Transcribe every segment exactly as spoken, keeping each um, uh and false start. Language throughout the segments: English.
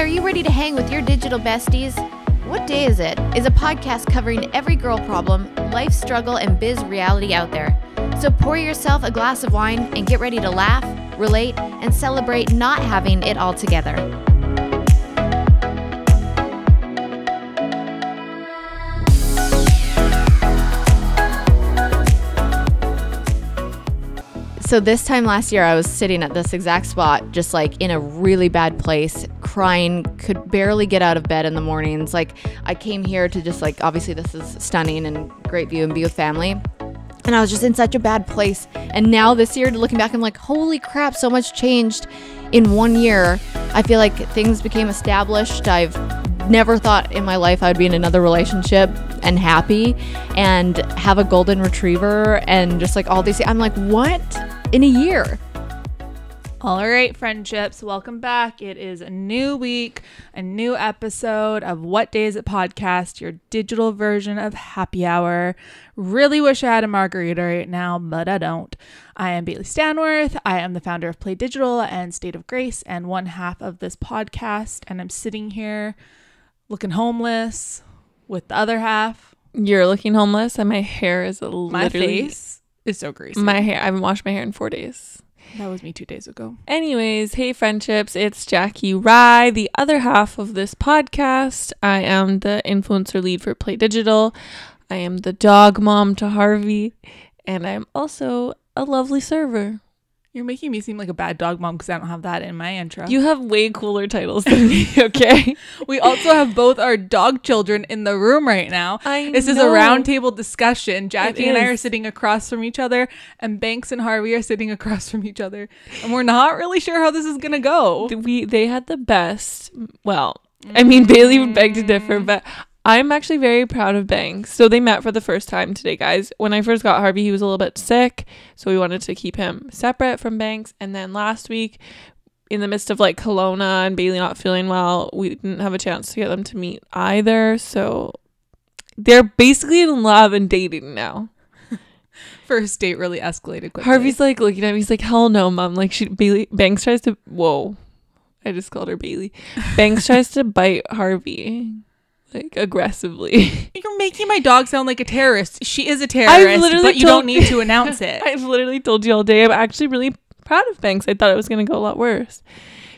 are you ready to hang with your digital besties? What Day Is It is a podcast covering every girl problem, life struggle, and biz reality out there. So pour yourself a glass of wine and get ready to laugh, relate, and celebrate not having it all together. So this time last year, I was sitting at this exact spot, just like in a really bad place, crying, could barely get out of bed in the mornings. Like I came here to just like, obviously this is stunning and great view and be with family. And I was just in such a bad place. And now this year, looking back, I'm like, holy crap, so much changed in one year. I feel like things became established. I've never thought in my life I'd be in another relationship and happy and have a golden retriever and just like all these things. I'm like, what? In a year. All right, friendships, welcome back. It is a new week, a new episode of What Day Is It podcast, your digital version of happy hour. Really wish I had a margarita right now, but I don't. I am Bailey Stanworth. I am the founder of Play Digital and State of Grace and one half of this podcast. And I'm sitting here looking homeless with the other half. You're looking homeless, and my hair is literally... My face is so greasy. My hair. I haven't washed my hair in four days. That was me two days ago. Anyways, hey, friendships. It's Jacci Rye, the other half of this podcast. I am the influencer lead for Play Digital. I am the dog mom to Harvey. And I'm also a lovely server. You're making me seem like a bad dog mom because I don't have that in my intro. You have way cooler titles than me, okay? We also have both our dog children in the room right now. I know. This is a roundtable discussion. Jacci and I are sitting across from each other, and Banks and Harvey are sitting across from each other. And we're not really sure how this is going to go. We They had the best. Well, I mean, Bailey would beg to differ, but... I'm actually very proud of Banks. So they met for the first time today, guys. When I first got Harvey, he was a little bit sick. So we wanted to keep him separate from Banks. And then last week, in the midst of like Kelowna and Bailey not feeling well, we didn't have a chance to get them to meet either. So they're basically in love and dating now. First date really escalated quickly. Harvey's like looking at me. He's like, hell no, mom. Like she, Bailey, Banks tries to, whoa, I just called her Bailey. Banks tries to bite Harvey. Like aggressively. You're making my dog sound like a terrorist. She is a terrorist, literally, but you told- don't need to announce it. I've literally told you all day. I'm actually really proud of Banks. I thought it was going to go a lot worse.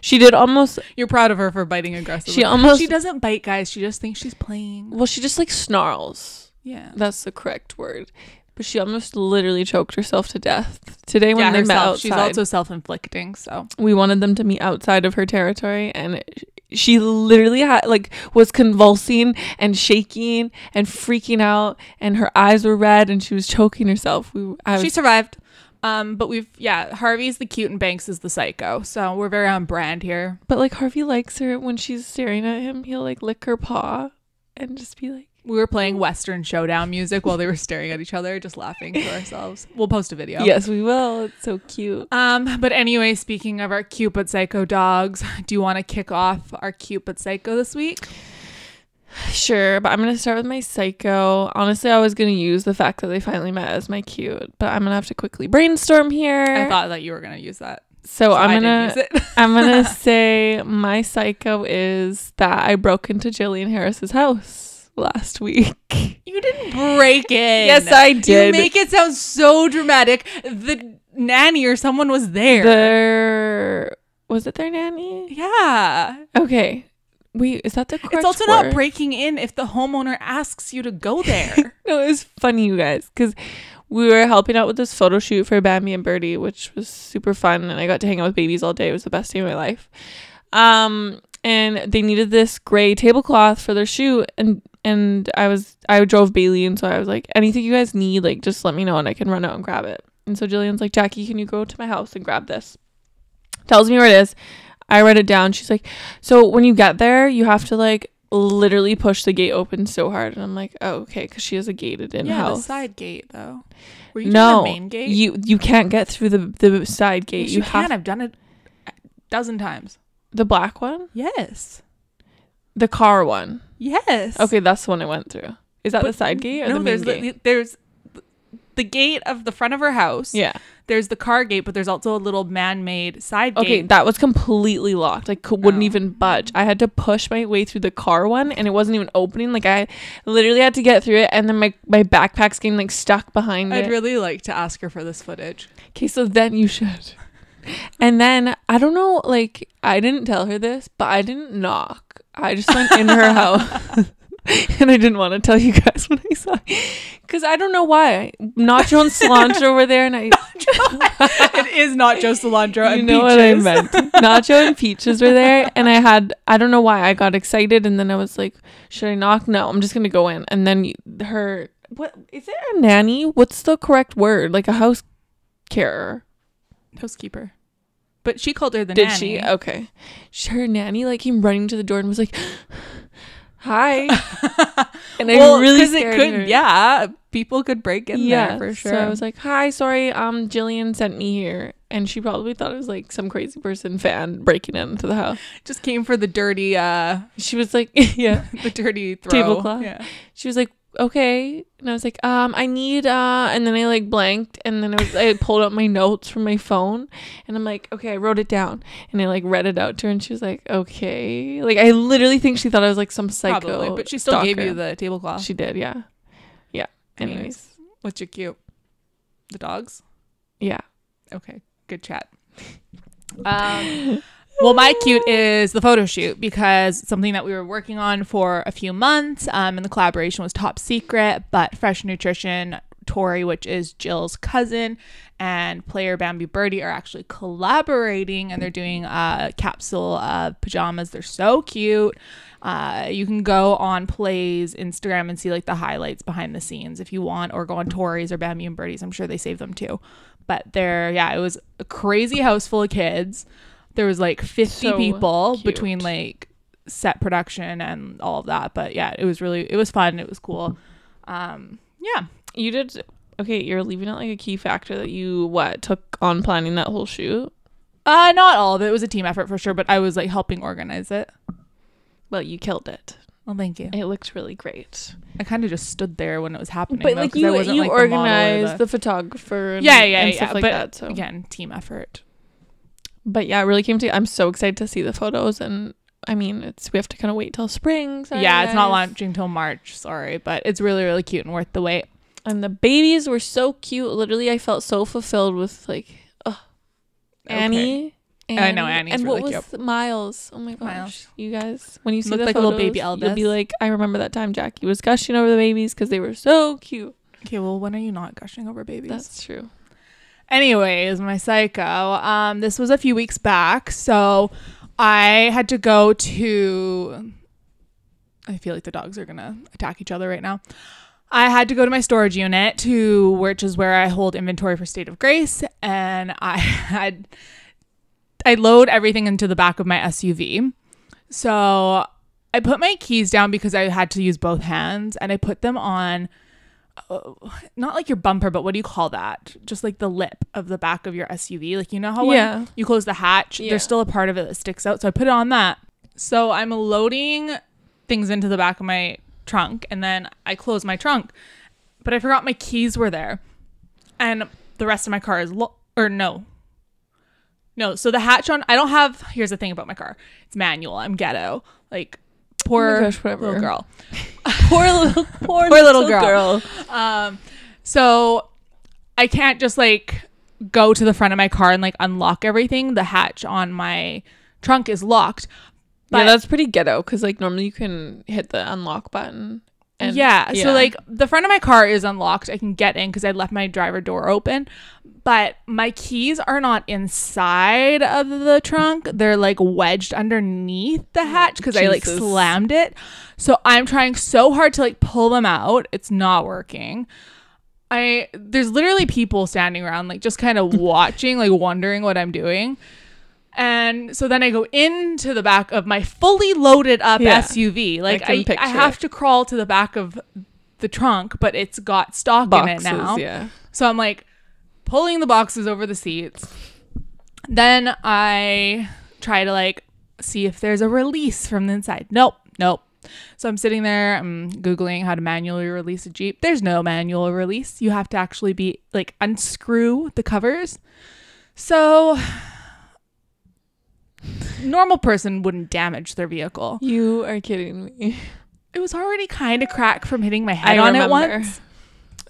She did almost... You're proud of her for biting aggressively. She almost... She doesn't bite, guys. She just thinks she's playing. Well, she just like snarls. Yeah. That's the correct word. But she almost literally choked herself to death today when yeah, they herself. met outside. She's also self-inflicting, so... We wanted them to meet outside of her territory, and... It, She literally had like was convulsing and shaking and freaking out, and her eyes were red, and she was choking herself. We I was- she survived, um, but we've yeah. Harvey's the cute and Banks is the psycho, so we're very on brand here. But like Harvey likes her when she's staring at him. He'll like lick her paw and just be like. We were playing Western Showdown music while they were staring at each other, just laughing to ourselves. We'll post a video. Yes, we will. It's so cute. Um, but anyway, speaking of our cute but psycho dogs, do you want to kick off our cute but psycho this week? Sure, but I'm going to start with my psycho. Honestly, I was going to use the fact that they finally met as my cute, but I'm going to have to quickly brainstorm here. I thought that you were going to use that. So, so I'm going to I'm going to say my psycho is that I broke into Jillian Harris's house. Last week. You didn't break in. Yes, I did. You make it sound so dramatic. The nanny or someone was there. Their... Was it their nanny? Yeah. Okay. Wait, is that the correct It's also word? Not breaking in if the homeowner asks you to go there. No, it was funny, you guys, because we were helping out with this photo shoot for Bambi and Birdie, which was super fun, and I got to hang out with babies all day. It was the best day of my life. Um, and they needed this gray tablecloth for their shoot, and And I was, I drove Bailey, and so I was like, anything you guys need, like, just let me know, and I can run out and grab it. And so Jillian's like, Jacci, can you go to my house and grab this? Tells me where it is. I write it down. She's like, so when you get there, you have to, like, literally push the gate open so hard. And I'm like, oh, okay, because she has a gated in yeah, house. Yeah, the side gate, though. Were you no, doing the main gate? You, you can't get through the, the side gate. Yes, you you have- can. I've done it a dozen times. The black one? Yes. The car one? Yes. Okay, that's the one I went through. Is that but the side gate or no, the main there's gate? The, there's the gate of the front of her house. Yeah. there's the car gate, but there's also a little man-made side okay, gate. Okay, that was completely locked. Like, wouldn't oh. even budge. I had to push my way through the car one, and it wasn't even opening. Like, I literally had to get through it, and then my, my backpack's getting, like, stuck behind I'd it. I'd really like to ask her for this footage. Okay, so then you should. And then, I don't know, like, I didn't tell her this, but I didn't knock. I just went in her house. And I didn't want to tell you guys what I saw, because I don't know why. Nacho and cilantro over there, and I. It is nacho, cilantro, and you know peaches. What I meant. Nacho and peaches were there, and I had I don't know why I got excited, and then I was like, should I knock? No, I'm just gonna go in. And then her, what is it? A nanny? What's the correct word? Like a house carer, housekeeper. But she called her the Did nanny. Did she? Okay. Her nanny like came running to the door and was like. Hi. And I well, really scared it could, her. Yeah, people could break in yeah, there for sure. So I was like, hi, sorry, um, Jillian sent me here. And she probably thought it was like some crazy person fan breaking into the house. Just came for the dirty, uh, she was like, yeah, the dirty throw. Tablecloth. Yeah. She was like, okay. And I was like, um, I need, uh, and then I like blanked. And then I, was, I pulled out my notes from my phone. And I'm like, okay, I wrote it down. And I like read it out to her. And she was like, okay. Like, I literally think she thought I was like some psycho. Probably, but she still stalker. Gave you the tablecloth. She did, yeah. Yeah. Anyways. Anyways. What's your cute? The dogs? Yeah. Okay. Good chat. Um... Well, my cute is the photo shoot, because something that we were working on for a few months um, and the collaboration was top secret, but Fresh Nutrition, Tori, which is Jill's cousin, and player Bambi Birdie are actually collaborating, and they're doing a capsule of pajamas. They're so cute. Uh, you can go on Play's Instagram and see like the highlights behind the scenes if you want, or go on Tori's or Bambi and Birdie's. I'm sure they save them too. But they're, yeah, it was a crazy house full of kids. There was like fifty so people cute. Between like set production and all of that. But yeah, it was really, it was fun. It was cool. Um, yeah. You did. Okay. You're leaving out like a key factor that you, what, took on planning that whole shoot? Uh, not all of it. It was a team effort for sure, but I was like helping organize it. Well, you killed it. Well, thank you. It looked really great. I kind of just stood there when it was happening. But though, like you, I wasn't, you like, organized the, the... the photographer and, yeah, yeah, and yeah, stuff yeah. like but that. So again, team effort. But yeah, it really came to. I'm so excited to see the photos, and I mean, it's we have to kind of wait till spring. Sorry yeah, guys. It's not launching till March. Sorry, but it's really, really cute and worth the wait. And the babies were so cute. Literally, I felt so fulfilled with like, oh, Annie. Okay. Annie. I know Annie's and really what was cute. Miles? Oh my gosh, Miles. You guys, when you see the like photos, little baby Elvis, you'll be like, I remember that time Jacci was gushing over the babies because they were so cute. Okay, well, when are you not gushing over babies? That's true. Anyways, my psycho, um, this was a few weeks back, so I had to go to, I feel like the dogs are going to attack each other right now. I had to go to my storage unit, to which is where I hold inventory for State of Grace, and I had, I load everything into the back of my S U V. So I put my keys down because I had to use both hands, and I put them on Oh, not like your bumper, but what do you call that? Just like the lip of the back of your S U V. Like, you know how when yeah. you close the hatch, yeah. there's still a part of it that sticks out. So I put it on that. So I'm loading things into the back of my trunk, and then I close my trunk. But I forgot my keys were there. And the rest of my car is, lo- or no. No, so the hatch on, I don't have, here's the thing about my car. It's manual. I'm ghetto. Like, poor oh gosh, little girl. Poor little, poor, poor little, little girl. girl. Um, so I can't just like go to the front of my car and like unlock everything. The hatch on my trunk is locked. But yeah, that's pretty ghetto, because like normally you can hit the unlock button. And, yeah, yeah. So like the front of my car is unlocked. I can get in because I left my driver door open, but my keys are not inside of the trunk. They're like wedged underneath the hatch because I like slammed it. So I'm trying so hard to like pull them out. It's not working. I there's literally people standing around like just kind of watching, like wondering what I'm doing. And so then I go into the back of my fully loaded up yeah. S U V. Like I, I, I have to crawl to the back of the trunk, but it's got stock boxes, in it now. Yeah. So I'm like pulling the boxes over the seats. Then I try to like see if there's a release from the inside. Nope. Nope. So I'm sitting there, I'm Googling how to manually release a Jeep. There's no manual release. You have to actually be like unscrew the covers. So normal person wouldn't damage their vehicle. You are kidding me. It was already kind of cracked from hitting my head I on remember. it once.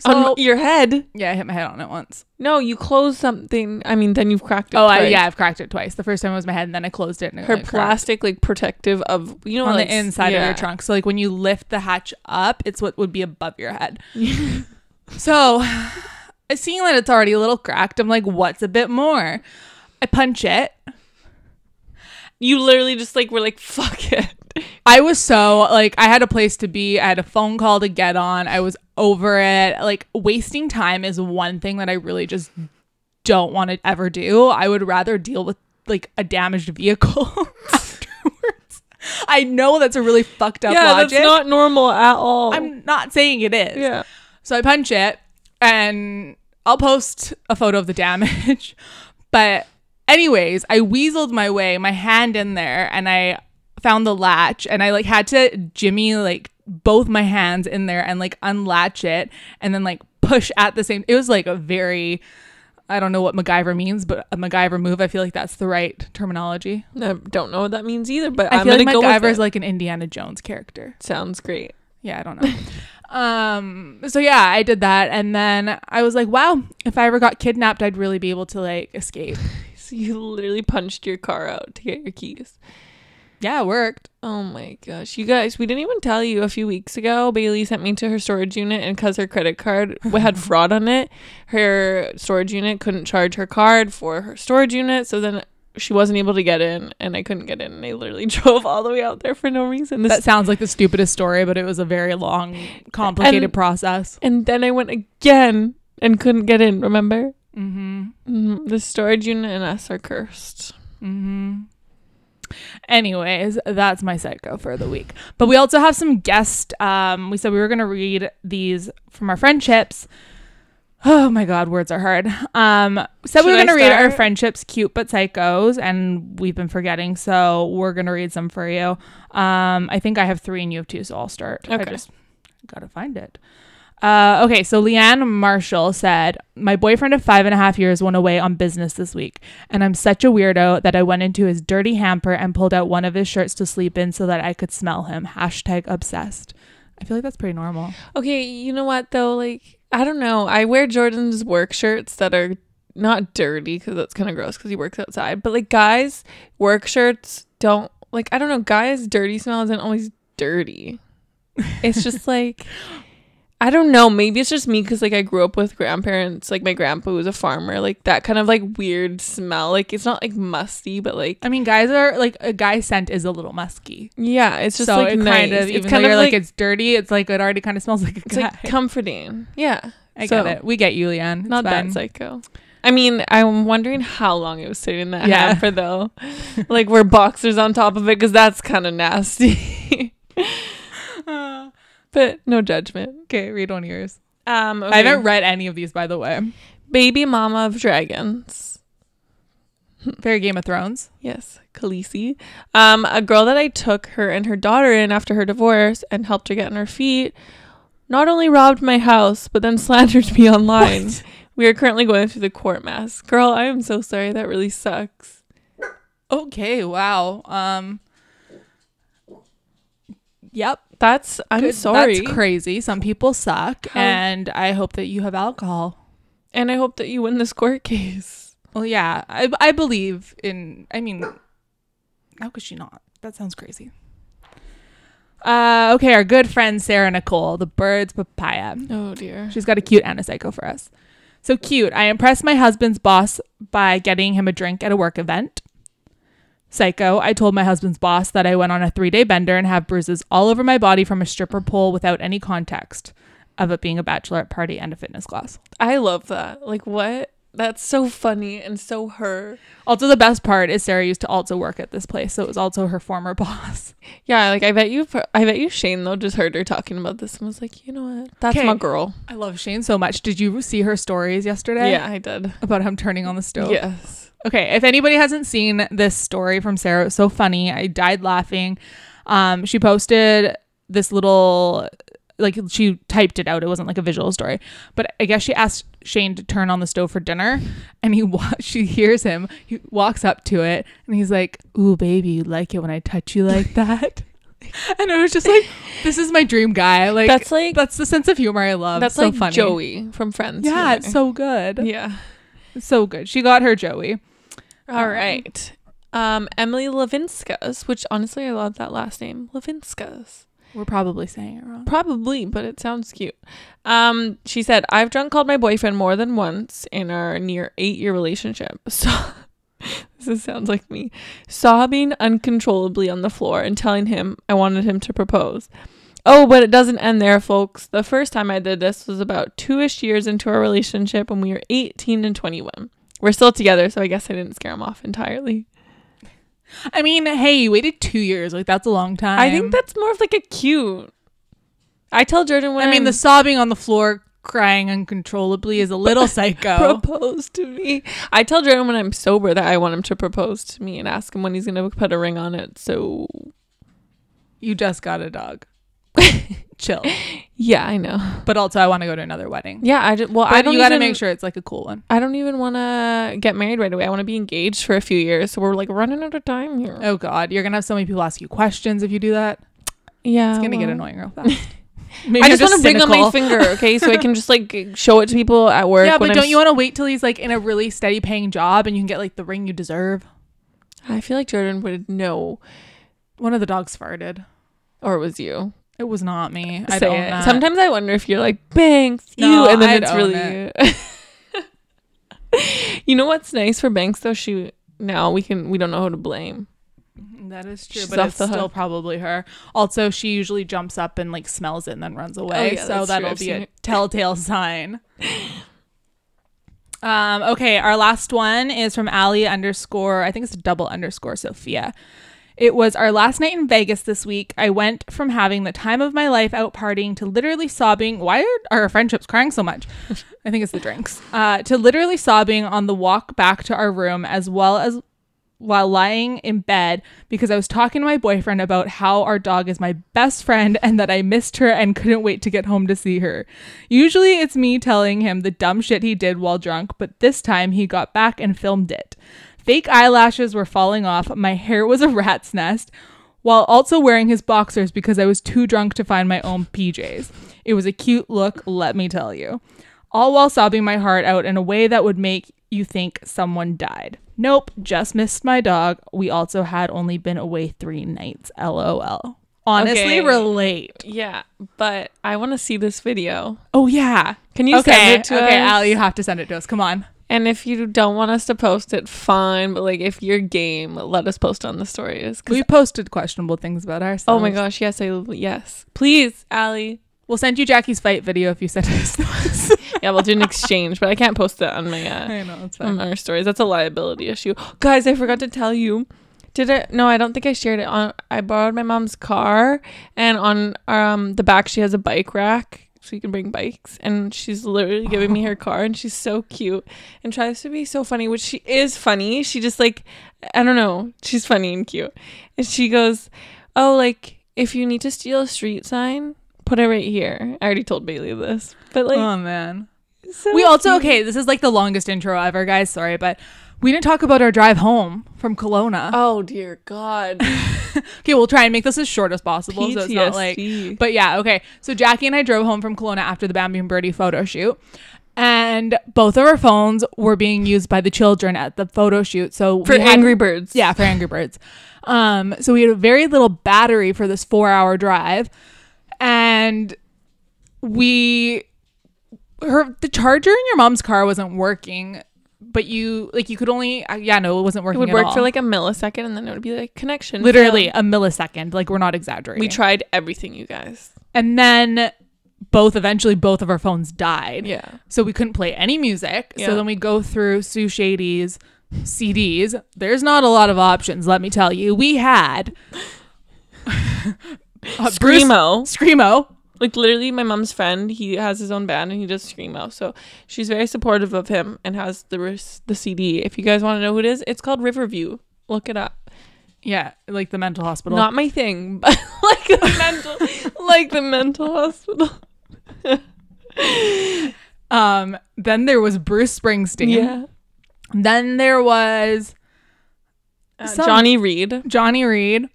So, on your head? Yeah, I hit my head on it once. No, you closed something. I mean, then you've cracked it oh, twice. Oh, yeah, I've cracked it twice. The first time it was my head, and then I closed it. And Her it plastic, cracked. like, protective of, you know, on like, the inside yeah. of your trunk. So, like, when you lift the hatch up, it's what would be above your head. So, seeing that it's already a little cracked, I'm like, what's a bit more? I punch it. You literally just, like, were like, fuck it. I was so like I had a place to be. I had a phone call to get on. I was over it. Like, wasting time is one thing that I really just don't want to ever do. I would rather deal with like a damaged vehicle afterwards. I know that's a really fucked up yeah, logic. That's not normal at all. I'm not saying it is. Yeah. So I punch it, and I'll post a photo of the damage. But anyways, I weaseled my way, my hand in there, and I found the latch, and I like had to jimmy like both my hands in there and like unlatch it and then like push at the same. It was like a very, I don't know what MacGyver means, but a MacGyver move. I feel like that's the right terminology. I don't know what that means either, but I I'm feel like go MacGyver is like an Indiana Jones character. Sounds great. Yeah, I don't know. Um, so yeah, I did that, and then I was like, wow, if I ever got kidnapped, I'd really be able to like escape. So you literally punched your car out to get your keys. Yeah, it worked. Oh my gosh. You guys, we didn't even tell you a few weeks ago, Bailey sent me to her storage unit, and because her credit card had fraud on it, her storage unit couldn't charge her card for her storage unit. So then she wasn't able to get in, and I couldn't get in. And I literally drove all the way out there for no reason. This that sounds like the stupidest story, but it was a very long, complicated and, process. And then I went again and couldn't get in, remember? Mm-hmm. Mm-hmm. The storage unit and us are cursed. Mm-hmm. Anyways, that's my psycho for the week. But we also have some guest. Um, we said we were going to read these from our friendships. Oh my God, words are hard. Um, said Should we were going to read our friendships, cute but psychos, and we've been forgetting. So we're going to read some for you. Um, I think I have three and you have two, so I'll start. Okay. I just got to find it. Uh, okay, so Leanne Marshall said, my boyfriend of five and a half years went away on business this week, and I'm such a weirdo that I went into his dirty hamper and pulled out one of his shirts to sleep in so that I could smell him. Hashtag obsessed. I feel like that's pretty normal. Okay, you know what though? Like, I don't know. I wear Jordan's work shirts that are not dirty because that's kind of gross because he works outside. But like guys, work shirts don't, like, I don't know. Guys, dirty smell isn't always dirty. It's just like... I don't know. Maybe it's just me because, like, I grew up with grandparents. Like, my grandpa was a farmer. Like, that kind of, like, weird smell. Like, it's not, like, musty, but, like... I mean, guys are... Like, a guy scent is a little musky. Yeah, it's just, so like, it nice. Kind of, even it's kind though of you're, like, like, it's dirty, it's, like, it already kind of smells like a guy. It's, like, comforting. Yeah. I so, get it. We get you, Leanne. It's not fine. That psycho. I mean, I'm wondering how long it was sitting in that yeah. hamper, though. Like, we're boxers on top of it because that's kind of nasty. But no judgment. Okay, read one of yours. Um, okay. I haven't read any of these, by the way. Baby Mama of Dragons. Very Game of Thrones. Yes, Khaleesi. Um, a girl that I took her and her daughter in after her divorce and helped her get on her feet not only robbed my house, but then slandered me online. What? We are currently going through the court mess. Girl, I am so sorry. That really sucks. Okay, wow. Um. Yep. That's I'm Good, sorry. That's crazy. Some people suck, How? and I hope that you have alcohol, and I hope that you win this court case. Well, yeah, I I believe in. I mean, how could she not? That sounds crazy. Uh, okay, our good friend Sarah Nicole, the bird's papaya. Oh dear, she's got a cute and a psycho for us. So cute. I impressed my husband's boss by getting him a drink at a work event. Psycho, I told my husband's boss that I went on a three-day bender and have bruises all over my body from a stripper pole without any context of it being a bachelorette party and a fitness class. I love that. Like, what? That's so funny and so her. Also, the best part is Sarah used to also work at this place, so it was also her former boss. Yeah, like, I bet you I bet you Shane, though, just heard her talking about this and was like, you know what? That's Kay. my girl. I love Shane so much. Did you see her stories yesterday? Yeah, I did. About him turning on the stove? Yes. Okay, if anybody hasn't seen this story from Sarah, it was so funny. I died laughing. Um, she posted this little, like, she typed it out. It wasn't like a visual story, but I guess she asked Shane to turn on the stove for dinner, and he wa- she hears him. He walks up to it, and he's like, "Ooh, baby, you like it when I touch you like that?" And I was just like, this is my dream guy. Like, that's like, that's the sense of humor I love. That's so like funny. Joey from Friends. Yeah, humor. It's so good. Yeah, it's so good. She got her Joey. All um, right. Um, Emily Lavinskas, which honestly I love that last name, Lavinskas. We're probably saying it wrong. Probably, but it sounds cute. Um, she said, I've drunk called my boyfriend more than once in our near eight-year relationship. So this sounds like me. Sobbing uncontrollably on the floor and telling him I wanted him to propose. Oh, but it doesn't end there, folks. The first time I did this was about two-ish years into our relationship when we were eighteen and twenty-one. We're still together, so I guess I didn't scare him off entirely. I mean, hey, you waited two years. Like, that's a long time. I think that's more of like a cute. I tell Jordan when I mean, I'm, the sobbing on the floor, crying uncontrollably is a little psycho. Propose to me. I tell Jordan when I'm sober that I want him to propose to me and ask him when he's going to put a ring on it. So. You just got a dog. Chill. Yeah, I know. But also, I want to go to another wedding. Yeah, I just, well, but I don't. You got to make sure it's like a cool one. I don't even want to get married right away. I want to be engaged for a few years. So we're like running out of time here. Oh God, you're gonna have so many people ask you questions if you do that. Yeah, it's gonna well. get annoying real fast. Maybe I just, just want to ring on my finger, okay, so I can just like show it to people at work. Yeah, but when don't I'm you want to wait till he's like in a really steady paying job and you can get like the ring you deserve? I feel like Jordan would know. One of the dogs farted, or it was you. It was not me. I Say don't Sometimes I wonder if you're like, Banks, you, no, and then I'd it's really it. You know what's nice for Banks though? She now we can we don't know who to blame. That is true, She's but it's still hook. probably her. Also, she usually jumps up and like smells it and then runs away. Oh, yeah, so that'll be a telltale sign. Um, okay, our last one is from Allie underscore, I think it's double underscore Sophia. It was our last night in Vegas this week. I went from having the time of my life out partying to literally sobbing. Why are our friendships crying so much? I think it's the drinks. Uh, to literally sobbing on the walk back to our room, as well as while lying in bed, because I was talking to my boyfriend about how our dog is my best friend and that I missed her and couldn't wait to get home to see her. Usually it's me telling him the dumb shit he did while drunk, but this time he got back and filmed it. Fake eyelashes were falling off. My hair was a rat's nest, while also wearing his boxers because I was too drunk to find my own P Js. It was a cute look, let me tell you. All while sobbing my heart out in a way that would make you think someone died. Nope, just missed my dog. We also had only been away three nights, L O L. Honestly, okay. Relate. Yeah, but I want to see this video. Oh, yeah. Can you okay. send it to okay, us? Okay, Allie, you have to send it to us. Come on. And if you don't want us to post it, fine. But like, if you're game, let us post on the stories. We posted questionable things about ourselves. Oh my gosh, yes, I yes, please, Allie. We'll send you Jackie's fight video if you send us those. Yeah, we'll do an exchange, but I can't post that on my. Uh, I know that's fine. On our stories, that's a liability issue, guys. I forgot to tell you. Did I? No, I don't think I shared it. On I borrowed my mom's car, and on um the back she has a bike rack. So you can bring bikes, and she's literally giving me her car, and she's so cute and tries to be so funny, which she is funny. She just like, I don't know, she's funny and cute. And she goes, oh, like if you need to steal a street sign, put it right here. I already told Bailey this, but like, oh man, so we also cute. Okay, this is like the longest intro ever, guys, sorry, but we didn't talk about our drive home from Kelowna. Oh dear God. Okay, we'll try and make this as short as possible, P T S D. So it's not like. But yeah, okay. So Jacci and I drove home from Kelowna after the Bambi and Birdie photo shoot, and both of our phones were being used by the children at the photo shoot. So for Angry Birds, yeah, for Angry Birds. Um, so we had very little battery for this four-hour drive, and we, her, the charger in your mom's car wasn't working. But you like you could only uh, yeah no it wasn't working. It would at work all. for like a millisecond, and then it would be like connection. Literally failed. A millisecond. Like, we're not exaggerating. We tried everything, you guys. And then both eventually both of our phones died. Yeah. So we couldn't play any music. Yeah. So then we go through Sue Shady's C Ds. There's not a lot of options, let me tell you. We had uh, Screamo. Bruce, Screamo. Like, literally, my mom's friend, he has his own band, and he does Screamo. So she's very supportive of him and has the the C D. If you guys want to know who it is, it's called Riverview. Look it up. Yeah, like the mental hospital. Not my thing, but like the mental, like the mental hospital. Um, then there was Bruce Springsteen. Yeah. Then there was uh, some, Johnny Reed. Johnny Reed.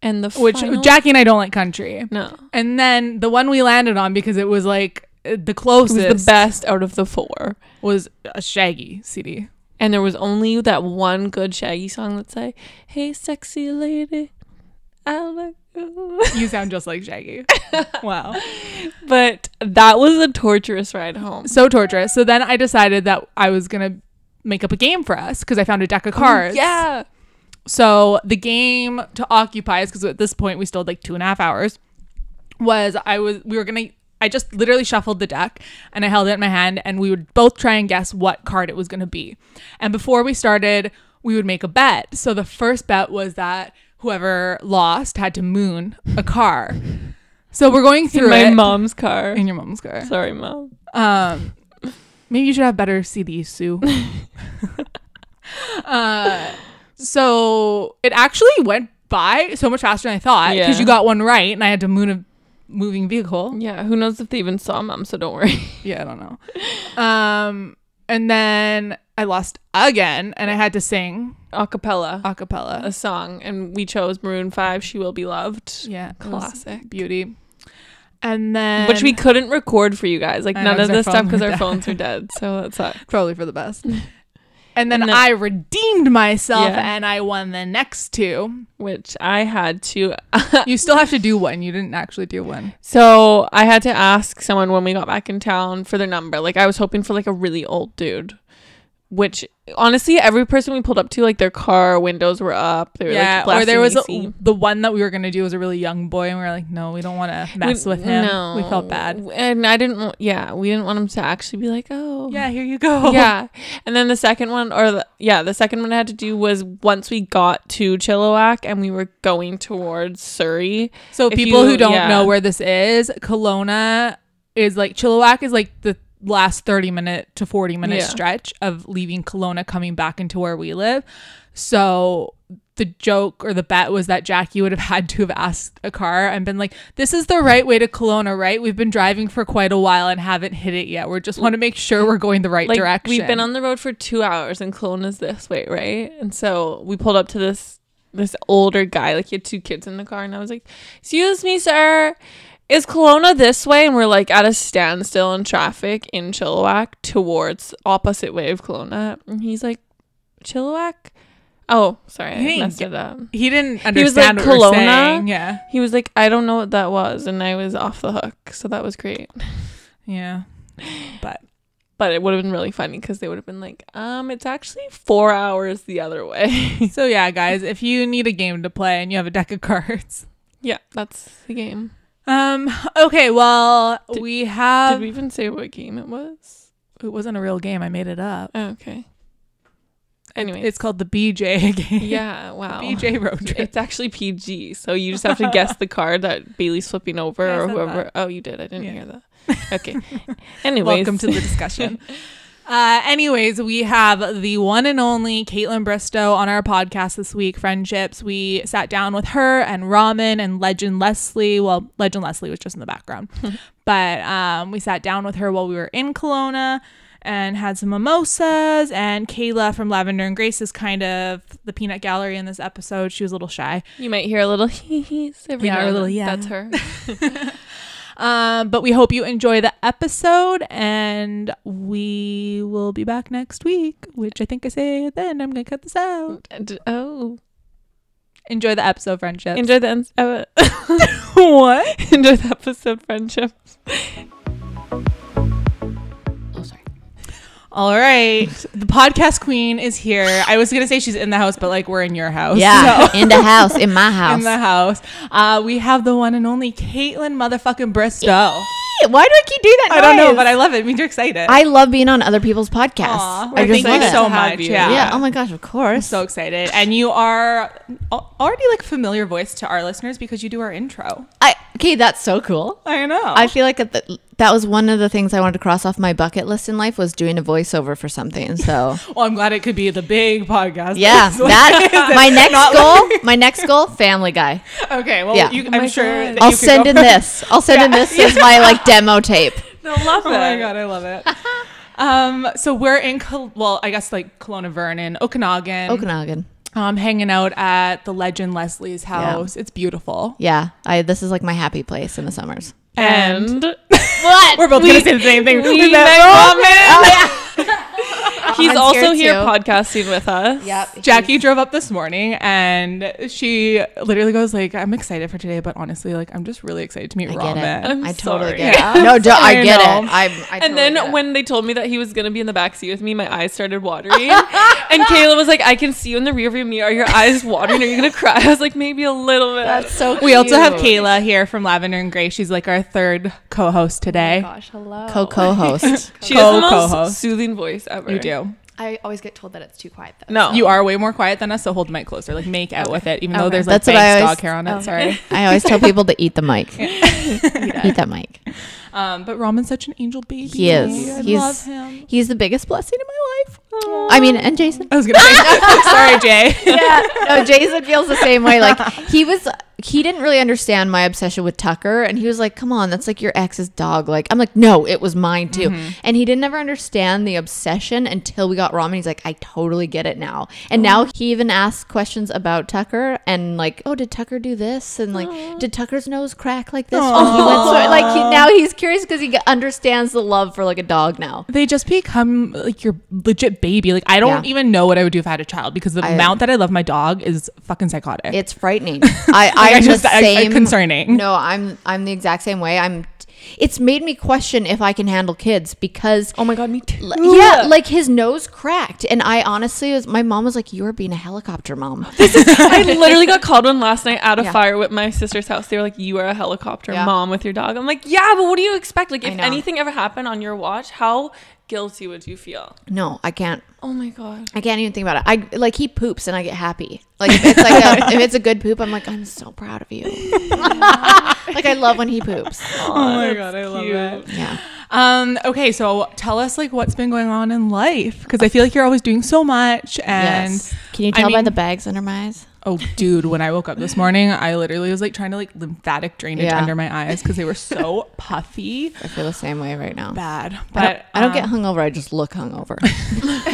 And the which final... Jacci and I don't like country. No. And then the one we landed on because it was like the closest, it was the best out of the four, was a Shaggy C D. And there was only that one good Shaggy song that's like, "Hey, sexy lady, I like you." You sound just like Shaggy. Wow. But that was a torturous ride home. So torturous. So then I decided that I was gonna make up a game for us because I found a deck of cards. Oh, yeah. So the game to occupy us, because at this point we still had like two and a half hours, was I was we were gonna I just literally shuffled the deck and I held it in my hand and we would both try and guess what card it was gonna be. And before we started, we would make a bet. So the first bet was that whoever lost had to moon a car. So we're going through in my it. mom's car. In your mom's car. Sorry, mom. Um, maybe you should have better C Ds, Sue. uh, so it actually went by so much faster than I thought, because yeah. you got one right and I had to moon a moving vehicle. Yeah, who knows if they even saw mom, so don't worry. Yeah, I don't know. Um, and then I lost again and I had to sing a cappella a cappella a song, and we chose Maroon five, "She Will Be Loved." Yeah, classic beauty. And then which we couldn't record for you guys, like none of this stuff, because our phones are dead, so that sucks. Probably for the best. And then, and then I redeemed myself, yeah. and I won the next two, which I had to. You still have to do one. You didn't actually do one. So I had to ask someone when we got back in town for their number. Like, I was hoping for like a really old dude, which honestly, every person we pulled up to, like their car windows were up. They were, yeah, like, or there was a, the one that we were gonna do was a really young boy, and we were like, no, we don't want to mess we, with him. No. We felt bad, and I didn't. Yeah, we didn't want him to actually be like, oh, yeah, here you go. Yeah, and then the second one, or the, yeah, the second one I had to do was once we got to Chilliwack and we were going towards Surrey. So if people you, who don't yeah. know where this is, Kelowna is like Chilliwack is like the last thirty minute to forty minute yeah. stretch of leaving Kelowna coming back into where we live. So the joke or the bet was that Jacci would have had to have asked a car and been like, this is the right way to Kelowna, right? We've been driving for quite a while and haven't hit it yet. We just want to make sure we're going the right like, direction. We've been on the road for two hours and Kelowna's this way, right? And so we pulled up to this this older guy, like he had two kids in the car, and I was like, excuse me, sir, is Kelowna this way? And we're like at a standstill in traffic in Chilliwack towards opposite way of Kelowna. And he's like, Chilliwack? Oh, sorry. He I messed get, it up. He didn't understand he was like, what Kelowna? We're saying. Yeah. He was like, I don't know what that was. And I was off the hook. So that was great. Yeah. But but it would have been really funny because they would have been like, um, it's actually four hours the other way. So yeah, guys, if you need a game to play and you have a deck of cards. Yeah, that's the game. Um, okay, well, did, we have... Did we even say what game it was? It wasn't a real game. I made it up. Oh, okay. Anyway, it's called the B J game. Yeah, wow. The B J road trip. It's actually P G, so you just have to guess the card that Bailey's flipping over yeah, or whoever... That. Oh, you did. I didn't yeah. hear that. Okay. Anyways. Welcome to the discussion. Uh, anyways, we have the one and only Kaitlyn Bristowe on our podcast this week, Friendships. We sat down with her and Ramen and Legend Leslie. Well, Legend Leslie was just in the background. But um, we sat down with her while we were in Kelowna and had some mimosas. And Kayla from Lavender and Grace is kind of the peanut gallery in this episode. She was a little shy. You might hear a little hee-hees every yeah, now and then. Yeah. That's her. Um, but we hope you enjoy the episode, and we will be back next week, which I think I say at the end. I'm going to cut this out. Oh. Enjoy the episode, Friendships. Enjoy the en- uh, What? Enjoy the episode, Friendships. Oh, sorry. All right. The podcast queen is here. I was going to say she's in the house, but like we're in your house. Yeah, so. In the house, in my house. In the house. Uh, we have the one and only Kaitlyn motherfucking Bristowe. Eee! Why do I keep doing that noise? I don't know, but I love it. It means you're excited. I love being on other people's podcasts. Aww, I just thank you so much. Yeah. yeah. Oh my gosh, of course. I'm so excited. And you are already like a familiar voice to our listeners because you do our intro. I Okay, that's so cool. I know. I feel like at the, that was one of the things I wanted to cross off my bucket list in life was doing a voiceover for something. So, well, I'm glad it could be the big podcast. Yeah, that like, my next goal. Like... my next goal, Family Guy. Okay, well, yeah. you, I'm oh sure. That I'll you send in this. I'll send yeah. in this as my like demo tape. No, love oh it. Oh my god, I love it. um, so we're in Col- well, I guess like Kelowna, Vernon, Okanagan, Okanagan. Um, hanging out at the legend Leslie's house. Yeah. It's beautiful. Yeah, I, this is like my happy place in the summers. And, and what we're both we, gonna say the same thing. We, we met Ramen. Oh, yeah. He's I'm also here, here podcasting with us. Yep. Jacci drove up this morning, and she literally goes like, "I'm excited for today, but honestly, like, I'm just really excited to meet I Ramen." Get it. I'm I totally sorry. Get it. No, do, I, I get know. It. I, I totally and then get when they told me that he was gonna be in the back seat with me, my eyes started watering. And Kayla was like, I can see you in the rearview mirror. Are your eyes watering? Are you going to cry? I was like, maybe a little bit. That's so cute. We also have Kayla here from Lavender and Grace. She's like our third co-host today. Oh gosh, hello. Co-co-host. She has the most co-host. Soothing voice ever. You do. I always get told that it's too quiet though. No, so. You are way more quiet than us, so hold the mic closer. Like make out okay. with it, even okay. though there's like always, dog hair on it. Okay. Sorry. I always tell people to eat the mic. Yeah. Yeah. Eat that mic. Um, but Ramen's such an angel baby. He is. I he's, love him. He's the biggest blessing in my life. Aww. I mean, and Jason. I was gonna say, no, sorry, Jay. Yeah, no, Jason feels the same way. Like he was, he didn't really understand my obsession with Tucker, and he was like, "Come on, that's like your ex's dog." Like I'm like, "No, it was mine too." Mm-hmm. And he didn't ever understand the obsession until we got Ramen. He's like, "I totally get it now." And oh. now he even asks questions about Tucker and like, "Oh, did Tucker do this?" And like, aww. "Did Tucker's nose crack like this?" When he went so, like he, now he's curious because he understands the love for like a dog now. They just become like your legit baby. Like I don't yeah. even know what I would do if I had a child because the I, amount that I love my dog is fucking psychotic. It's frightening. I, like, I'm just the same. I, concerning. No, I'm I'm the exact same way. I'm. It's made me question if I can handle kids because oh my god, me too. L- yeah, like his nose cracked, and I honestly was. My mom was like, "You are being a helicopter mom." This is, I literally got called one last night at a yeah. fire with my sister's house. They were like, "You are a helicopter yeah. mom with your dog." I'm like, "Yeah, but what do you expect? Like, if anything ever happened on your watch, how guilty would you feel?" No, I can't. Oh my god, I can't even think about it. I like he poops and I get happy. Like if it's like a, if it's a good poop, I'm like I'm so proud of you. Like I love when he poops. Aww, oh my god, I cute. Love it. Yeah. Um. Okay, so tell us like what's been going on in life because I feel like you're always doing so much. And yes. Can you tell I mean, by the bags under my eyes? Oh, dude, when I woke up this morning, I literally was like trying to like lymphatic drainage yeah. under my eyes because they were so puffy. I feel the same way right now. Bad. But I don't, I don't um, get hungover. I just look hungover.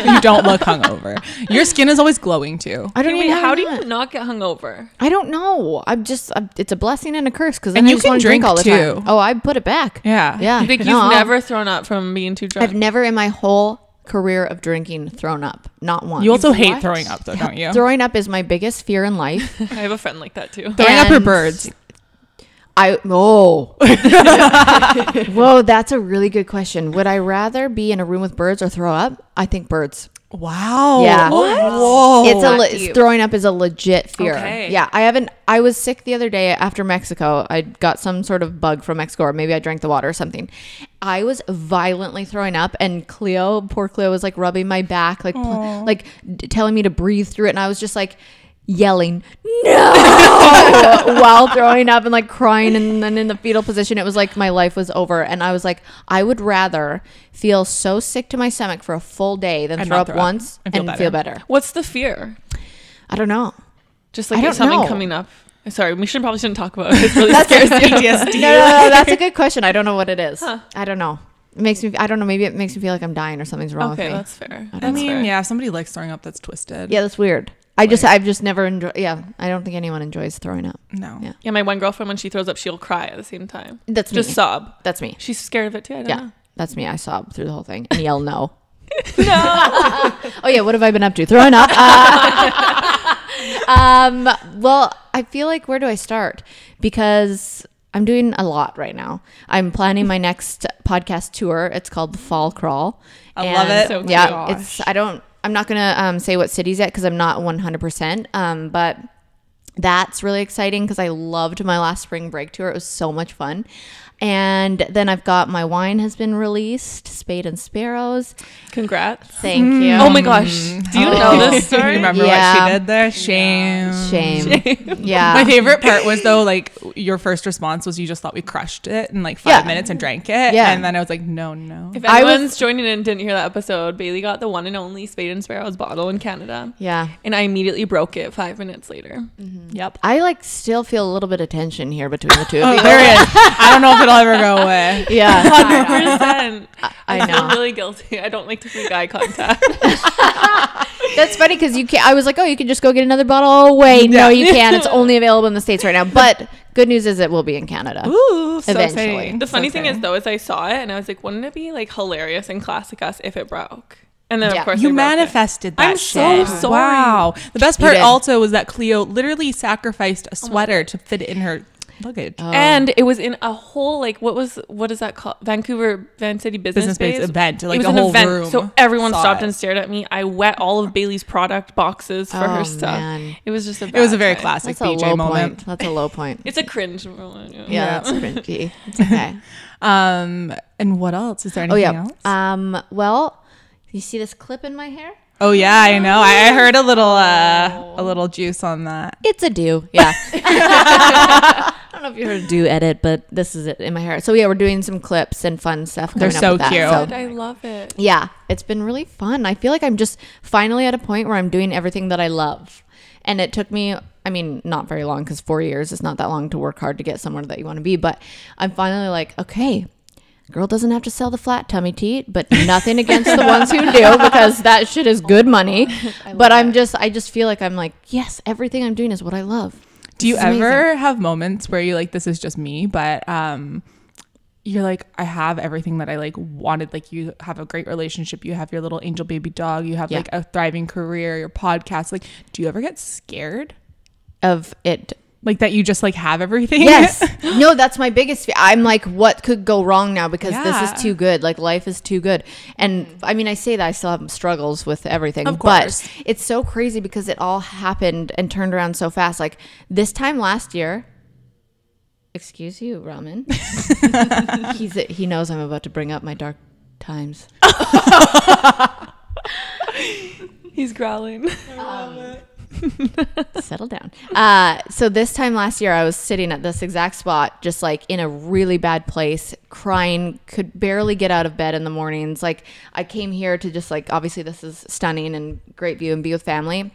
You don't look hungover. Your skin is always glowing too. I don't know. Hey, how do you not get hungover? I don't know. I'm just, I'm, it's a blessing and a curse because then I just want to drink all the too. Time. Oh, I put it back. Yeah. Yeah. Like you've no, never I'll, thrown up from being too drunk. I've never in my whole career of drinking thrown up, not one. You also what? Hate throwing up though, yeah. don't you? Throwing up is my biggest fear in life. I have a friend like that too. Throwing and up her birds. I oh whoa, that's a really good question. Would I rather be in a room with birds or throw up? I think birds. Wow. Yeah. What? Whoa. It's a le- throwing up is a legit fear. Okay. Yeah. I haven't. I was sick the other day after Mexico. I got some sort of bug from Mexico, or maybe I drank the water or something. I was violently throwing up, and Cleo, poor Cleo, was like rubbing my back, like pl- like d- telling me to breathe through it, and I was just like yelling no while throwing up and like crying, and then in the fetal position. It was like my life was over, and I was like, I would rather feel so sick to my stomach for a full day than throw up once and feel, and feel better. What's the fear? I don't know. Just like there's something know. Coming up. Sorry, we should probably shouldn't talk about it. It's really scares P T S D. No, no, no, that's a good question. I don't know what it is. Huh. I don't know. It makes me, I don't know, maybe it makes me feel like I'm dying or something's wrong okay, with me. Okay, that's fair. I, I mean, fair. Yeah, if somebody likes throwing up, that's twisted. Yeah, that's weird. I just, I've just never enjoyed, yeah, I don't think anyone enjoys throwing up. No. Yeah. yeah, my one girlfriend, when she throws up, she'll cry at the same time. That's me. Just sob. That's me. She's scared of it too, I don't yeah, know. Yeah, that's me. I sob through the whole thing and yell no. No. Oh yeah, what have I been up to? Throwing up. Uh, um. Well, I feel like, where do I start? Because I'm doing a lot right now. I'm planning my next podcast tour. It's called The Fall Crawl. I and love it. So yeah, gosh. It's, I don't, I'm not going to um, say what cities yet because I'm not one hundred percent, um, but that's really exciting because I loved my last spring break tour. It was so much fun. And then I've got my wine has been released, Spade and Sparrows. Congrats. Thank mm. you. Oh my gosh. Do you oh. know this story? Remember yeah. what she did there? Shame. Shame. Shame. Yeah. My favorite part was though, like your first response was you just thought we crushed it in like five yeah. minutes and drank it. Yeah. And then I was like, no, no. If anyone's I was, joining in and didn't hear that episode, Bailey got the one and only Spade and Sparrows bottle in Canada. Yeah. And I immediately broke it five minutes later. Mm-hmm. Yep. I like still feel a little bit of tension here between the two of you. Oh, there it is. I don't know if it'll ever go away. Yeah. one hundred percent. I, I know. I'm really guilty. I don't like to make eye contact. That's funny because you can't. I was like, oh, you can just go get another bottle. Oh, wait. Yeah. No, you can't. It's only available in the States right now. But good news is it will be in Canada. Ooh, so eventually. Exciting. The funny so thing exciting. is, though, is I saw it and I was like, wouldn't it be like hilarious and classic us if it broke? And then, yeah. of course, you manifested it. that I'm shit. I'm so sorry. Wow. The best part also was that Cleo literally sacrificed a sweater oh to fit it in her luggage. Oh. And it was in a whole, like, what was, what is that called? Vancouver, Van City Business Space event. Like, it was a an whole event. Room so everyone stopped it. and stared at me. I wet all of Bailey's product boxes for oh, her stuff. Man. It was just a bad It was a very time. classic That's B J moment. Point. That's a low point. It's a cringe moment. Yeah, yeah that's cringy. It's okay. um, and what else? Is there anything oh, yeah. else? Um, well, you see this clip in my hair? Oh yeah, I know. I heard a little uh, a little juice on that. It's a Dew, yeah. I don't know if you heard a Dew edit, but this is it in my hair. So yeah, we're doing some clips and fun stuff. They're so up with cute. That, so. I love it. Yeah, it's been really fun. I feel like I'm just finally at a point where I'm doing everything that I love, and it took me. I mean, not very long because four years is not that long to work hard to get somewhere that you want to be. But I'm finally like, okay. Girl doesn't have to sell the flat tummy teat, but nothing against the ones who do because that shit is good money. But I'm just, I just feel like I'm like, yes, everything I'm doing is what I love. Do you ever have moments where you're like, this is just me, but um, you're like, I have everything that I like wanted. Like you have a great relationship. You have your little angel baby dog. You have yeah. like a thriving career, your podcast. Like, do you ever get scared of it? Like that you just like have everything? Yes. No, that's my biggest fear. I'm like, what could go wrong now? Because yeah. this is too good. Like life is too good. And I mean, I say that I still have struggles with everything. Of course. But it's so crazy because it all happened and turned around so fast. Like this time last year, excuse you, Ramen. He's a, he knows I'm about to bring up my dark times. He's growling. I love um, it. Settle down. Uh, so this time last year, I was sitting at this exact spot, just like in a really bad place, crying, could barely get out of bed in the mornings. Like I came here to just like, obviously this is stunning and great view and be with family.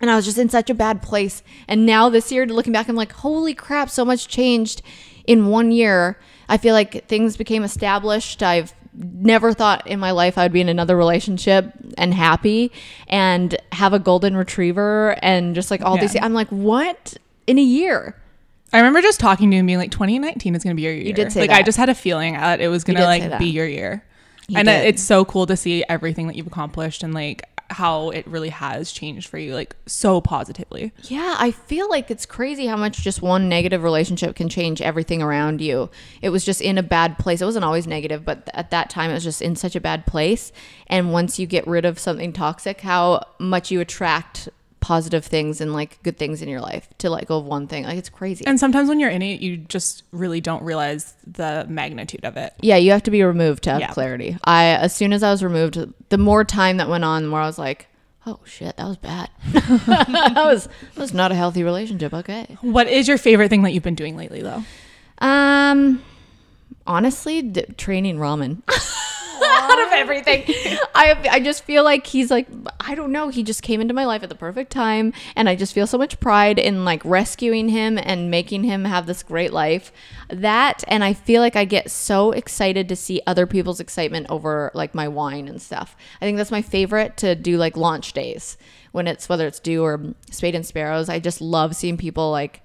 And I was just in such a bad place. And now this year, looking back, I'm like, holy crap, so much changed in one year. I feel like things became established. I've never thought in my life I would be in another relationship and happy and have a golden retriever and just like all yeah. these. I'm like, what in a year? I remember just talking to him being like, twenty nineteen is going to be your year. You did say like, that. I just had a feeling that it was going to like be your year. You and did. It's so cool to see everything that you've accomplished and like how it really has changed for you like so positively. Yeah, I feel like it's crazy how much just one negative relationship can change everything around you. It was just in a bad place. It wasn't always negative, but th- at that time it was just in such a bad place. And once you get rid of something toxic, how much you attract positive things and like good things in your life to let go of one thing. Like it's crazy. And sometimes when you're in it, you just really don't realize the magnitude of it. Yeah, you have to be removed to have yeah. clarity. I as soon as I was removed, the more time that went on, the more I was like, oh shit, that was bad. that was that was not a healthy relationship. Okay. What is your favorite thing that you've been doing lately though? Um honestly, d- training Ramen. Out of everything. I I just feel like he's like, I don't know. He just came into my life at the perfect time. And I just feel so much pride in like rescuing him and making him have this great life. That, and I feel like I get so excited to see other people's excitement over like my wine and stuff. I think that's my favorite to do like launch days. When it's, whether it's Dew or Spade and Sparrows. I just love seeing people like,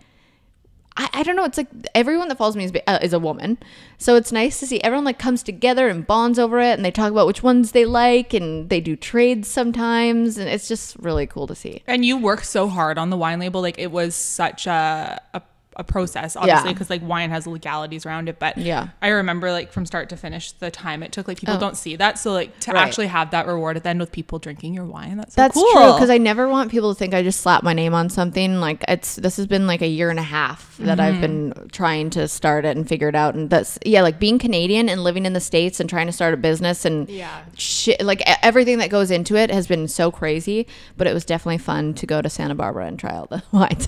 I, I don't know. It's like everyone that follows me is, uh, is a woman. So it's nice to see everyone like comes together and bonds over it. And they talk about which ones they like and they do trades sometimes. And it's just really cool to see. And you work so hard on the wine label. Like it was such a, a, a process, obviously, because yeah. like wine has legalities around it. But yeah, I remember like from start to finish the time it took. Like people oh. don't see that, so like to right. actually have that reward at the end with people drinking your wine. That's so that's cool. true. Because I never want people to think I just slapped my name on something. Like it's this has been like a year and a half that mm-hmm. I've been trying to start it and figure it out. And that's yeah, like being Canadian and living in the States and trying to start a business and yeah, shit, like everything that goes into it has been so crazy. But it was definitely fun to go to Santa Barbara and try all the wines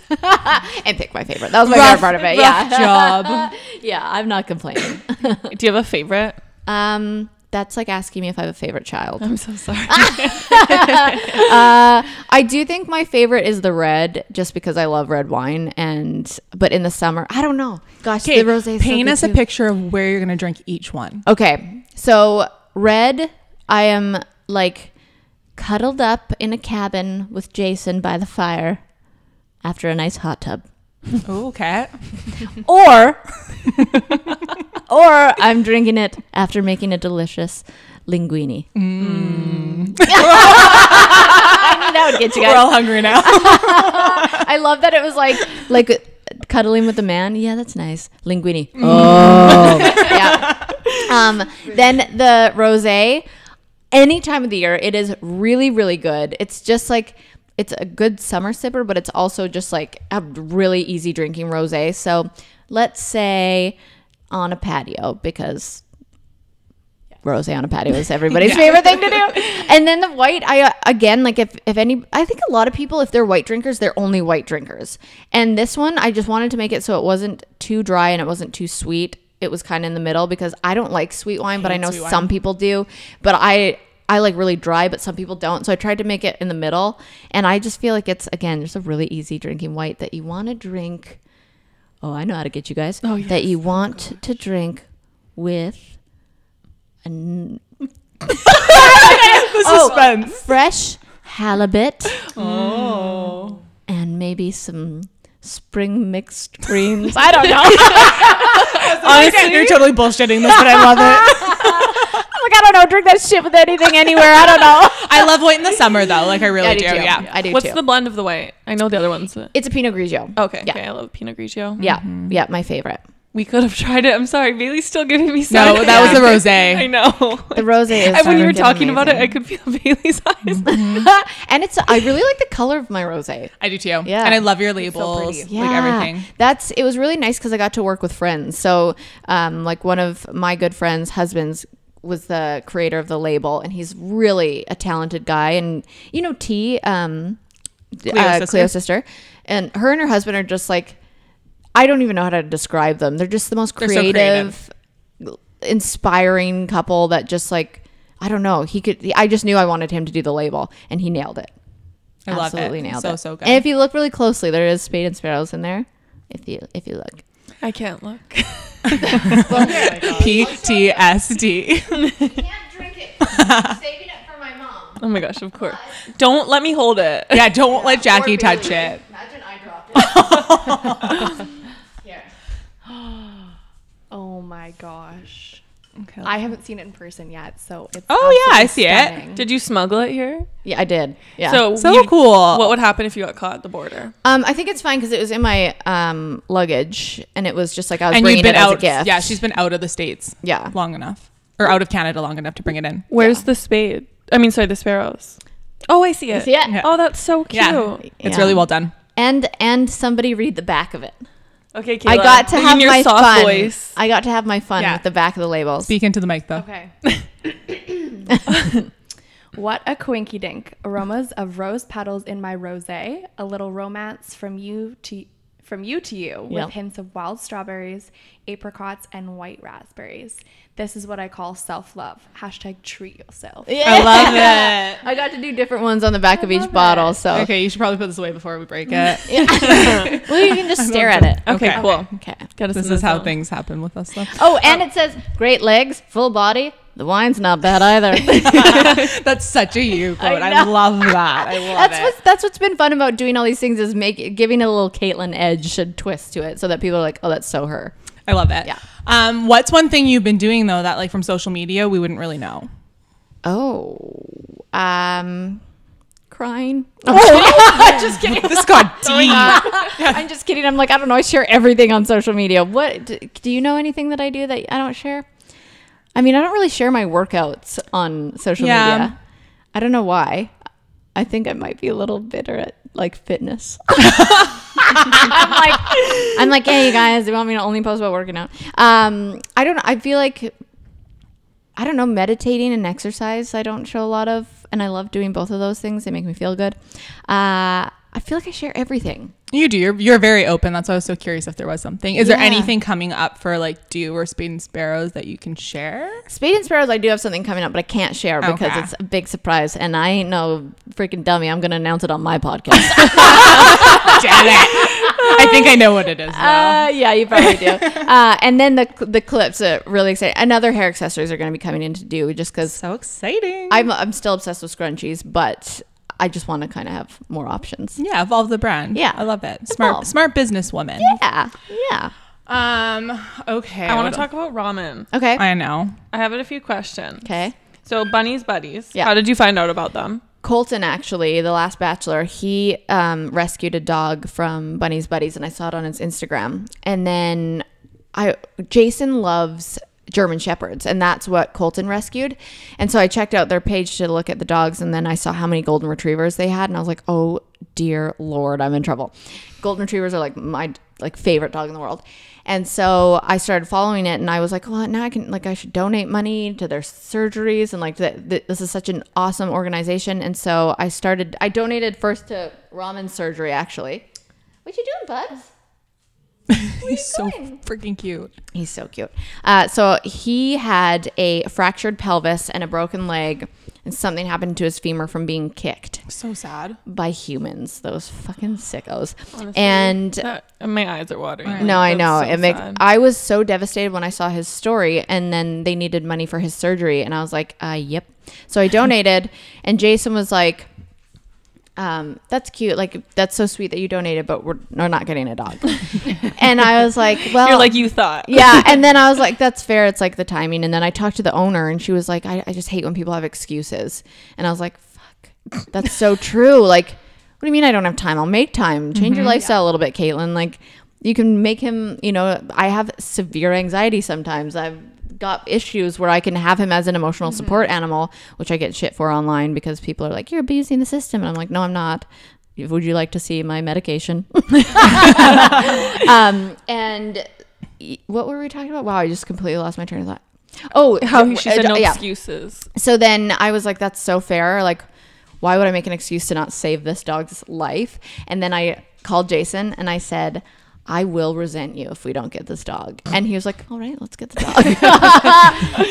and pick my favorite. That was my rough, favorite part of it. Yeah, job. Yeah, I'm not complaining. Do you have a favorite? Um, that's like asking me if I have a favorite child. I'm so sorry. uh, I do think my favorite is the red, just because I love red wine. And but in the summer, I don't know. Gosh, the rosé. Paint us a picture of where you're gonna drink each one. Okay, so red, I am like cuddled up in a cabin with Jason by the fire after a nice hot tub. Oh, cat. Or or I'm drinking it after making a delicious linguine. Mm. I knew that would get you guys. We're all hungry now. I love that it was like like cuddling with a man. Yeah, that's nice. Linguine. Mm. Oh. Yeah. Um, then the rosé, any time of the year, it is really, really good. It's just like it's a good summer sipper, but it's also just like a really easy drinking rosé. So let's say on a patio, because rosé on a patio is everybody's yeah. favorite thing to do. And then the white, I again, like if, if any, I think a lot of people, if they're white drinkers, they're only white drinkers. And this one, I just wanted to make it so it wasn't too dry and it wasn't too sweet. It was kind of in the middle because I don't like sweet wine, I but I know some wine. people do. But I... I like really dry, but some people don't. So I tried to make it in the middle. And I just feel like it's, again, just a really easy drinking white that you want to drink. Oh, I know how to get you guys. Oh, yes. That you want oh, to drink with a n- the suspense. Oh, fresh halibut. Oh. And maybe some spring mixed greens. I don't know. Honestly, you're totally bullshitting this, but I love it. Like, I don't know, drink that shit with anything anywhere. I don't know. I love white in the summer though. Like I really yeah, I do. do. Yeah, I do. What's too. the blend of the white? I know the other ones. It's a Pinot Grigio. Okay. Yeah. Okay, I love Pinot Grigio. Yeah. Mm-hmm. Yeah, my favorite. We could have tried it. I'm sorry, Bailey's still giving me some. No, that was the rosé. I know. The rosé is. And when you were talking amazing. about it, I could feel Bailey's eyes. Mm-hmm. And it's I really like the color of my rosé. I do too. Yeah. And I love your labels. It's so pretty. Yeah. Like everything. That's it was really nice because I got to work with friends. So um like one of my good friends' husbands was the creator of the label, and he's really a talented guy. And you know, T, um, Cleo's uh, sister. Cleo's sister, and her and her husband are just like, I don't even know how to describe them. They're just the most creative, so creative. inspiring couple that just like, I don't know. He could, I just knew I wanted him to do the label, and he nailed it. I Absolutely love it. nailed so, it. So, so good. And if you look really closely, there is Spade and Sparrows in there. If you, if you look. I can't look. P T S D. I can't drink it. I'm saving it for my mom. Oh my gosh, of course. Don't let me hold it. Yeah, don't yeah, let Jacci touch it. Imagine I dropped it. Here. Oh my gosh. Okay. I haven't seen it in person yet, so it's oh yeah, I see stunning. it. Did you smuggle it here? Yeah, I did. Yeah, so so you, cool. What would happen if you got caught at the border? Um, I think it's fine because it was in my um luggage, and it was just like I was and bringing been it out, as a gift. Yeah, she's been out of the States. Yeah, long enough, or out of Canada long enough to bring it in. Where's yeah. the spade? I mean, sorry, the sparrows. Oh, I see it. I see it. Yeah. Oh, that's so cute. Yeah. It's yeah. really well done. And and somebody read the back of it. Okay, Kayla. I got to have my fun. Voice. I got to have my fun yeah. with the back of the labels. Speak into the mic, though. Okay. What a coinky dink! Aromas of rose petals in my rosé. A little romance from you to from you to you, yep. with hints of wild strawberries, apricots, and white raspberries. This is what I call self-love. Hashtag treat yourself. Yeah. I love it. I got to do different ones on the back I of each it. bottle. So okay, you should probably put this away before we break it. Well, you can just stare at it. Okay, okay. cool. Okay. This is this how on. things happen with us, though. Oh, and oh. it says great legs, full body. The wine's not bad either. That's such a you quote. I, I love that. I love that's it. What's, that's what's been fun about doing all these things is make giving a little Kaitlyn edge and twist to it so that people are like, oh, that's so her. I love it. Yeah. Um, what's one thing you've been doing though that like from social media we wouldn't really know? Oh, um, crying. I'm oh, just kidding. This got deep. I'm just kidding. I'm like, I don't know. I share everything on social media. What do you know anything that I do that I don't share? I mean, I don't really share my workouts on social yeah. media. I don't know why. I think I might be a little bitter at like fitness. I'm like, I'm like, hey, you guys, do you want me to only post about working out? Um, I don't know. I feel like, I don't know, meditating and exercise I don't show a lot of, and I love doing both of those things. They make me feel good. Uh, I feel like I share everything. You do. You're, you're very open. That's why I was so curious if there was something. Is yeah. there anything coming up for like Dew or Spade and Sparrows that you can share? Spade and Sparrows, I do have something coming up, but I can't share because okay. it's a big surprise. And I ain't no freaking dummy. I'm going to announce it on my podcast. Damn it. I think I know what it is. Uh, yeah, you probably do. uh, and then the the clips are really exciting. Another hair accessories are going to be coming in to do just because. So exciting. I'm, I'm still obsessed with scrunchies, but I just want to kind of have more options. Yeah, evolve the brand. Yeah. I love it. Smart evolve. Smart businesswoman. Yeah. Yeah. Um. Okay. I want to talk about ramen. Okay. I know. I have a few questions. Okay. So Bunny's Buddies. Yeah. How did you find out about them? Colton, actually, the last bachelor, he um, rescued a dog from Bunny's Buddies, and I saw it on his Instagram. And then I Jason loves German Shepherds, and that's what Colton rescued. And so I checked out their page to look at the dogs, and then I saw how many Golden Retrievers they had, and I was like, oh, dear Lord, I'm in trouble. Golden Retrievers are like my like favorite dog in the world. And so I started following it, and I was like, well, now I can, like, I should donate money to their surgeries, and like th- th- this is such an awesome organization. And so I started, I donated first to Ramen surgery, actually. What you doing, buds? He's so freaking cute. He's so cute. Uh, so he had a fractured pelvis and a broken leg, and something happened to his femur from being kicked. So sad. By humans, those fucking sickos. Honestly, and that, my eyes are watering. Right. No, I know. So it makes. Sad. I was so devastated when I saw his story, and then they needed money for his surgery, and I was like, uh, yep. So I donated, and Jason was like, Um, that's cute. Like, that's so sweet that you donated, but we're, we're not getting a dog. And I was like, well, you're like, you thought. Yeah. And then I was like, that's fair. It's like the timing. And then I talked to the owner, and she was like, I, I just hate when people have excuses. And I was like, fuck, that's so true. Like, what do you mean I don't have time? I'll make time. Change mm-hmm, your lifestyle yeah. a little bit, Kaitlyn. Like, you can make him, you know, I have severe anxiety sometimes. I've got issues where I can have him as an emotional mm-hmm. support animal, which I get shit for online because people are like, you're abusing the system, and I'm like, no, I'm not. Would you like to see my medication? um and what were we talking about? Wow, I just completely lost my train of thought. Oh, how she said no yeah. excuses. So then I was like, that's so fair. Like, why would I make an excuse to not save this dog's life? And then I called Jason and I said, I will resent you if we don't get this dog. And he was like, all right, let's get the dog.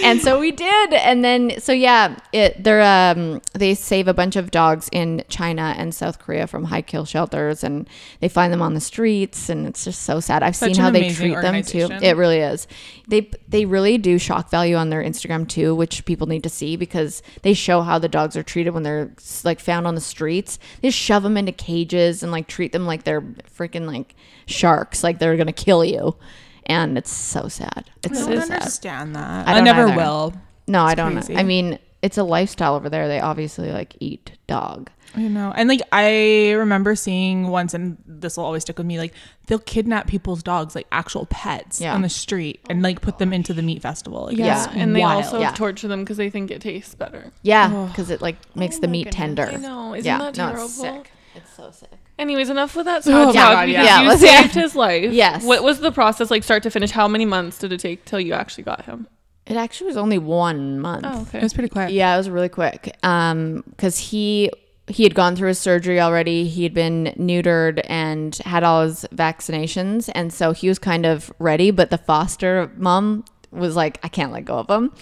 And so we did. And then, so yeah, it, they're, um, they save a bunch of dogs in China and South Korea from high kill shelters, and they find them on the streets, and it's just so sad. I've Such seen how they treat them too. It really is. They, they really do shock value on their Instagram too, which people need to see, because they show how the dogs are treated when they're like found on the streets. They shove them into cages and like treat them like they're freaking like sharks. Like they're gonna kill you, and it's so sad. It's I don't so understand sad. That. I, don't I never either. Will. No, it's I don't. Crazy. I mean, it's a lifestyle over there. They obviously like eat dog. I know, and like I remember seeing once, and this will always stick with me. Like they'll kidnap people's dogs, like actual pets, yeah. on the street, and like put them into the meat festival. Like, yeah, and wild. They also yeah. torture them because they think it tastes better. Yeah, because it like makes oh the meat goodness. Tender. I know, isn't yeah. that terrible? No, it's sick. It's so sick. Anyways, enough with that. Oh, yeah, God, yeah. You yeah. saved his life. Yes. What was the process like, start to finish? How many months did it take till you actually got him? It actually was only one month. Oh, okay. It was pretty quick. Yeah, it was really quick. Um, because he he had gone through his surgery already. He had been neutered and had all his vaccinations, and so he was kind of ready. But the foster mom was like, "I can't let go of him,"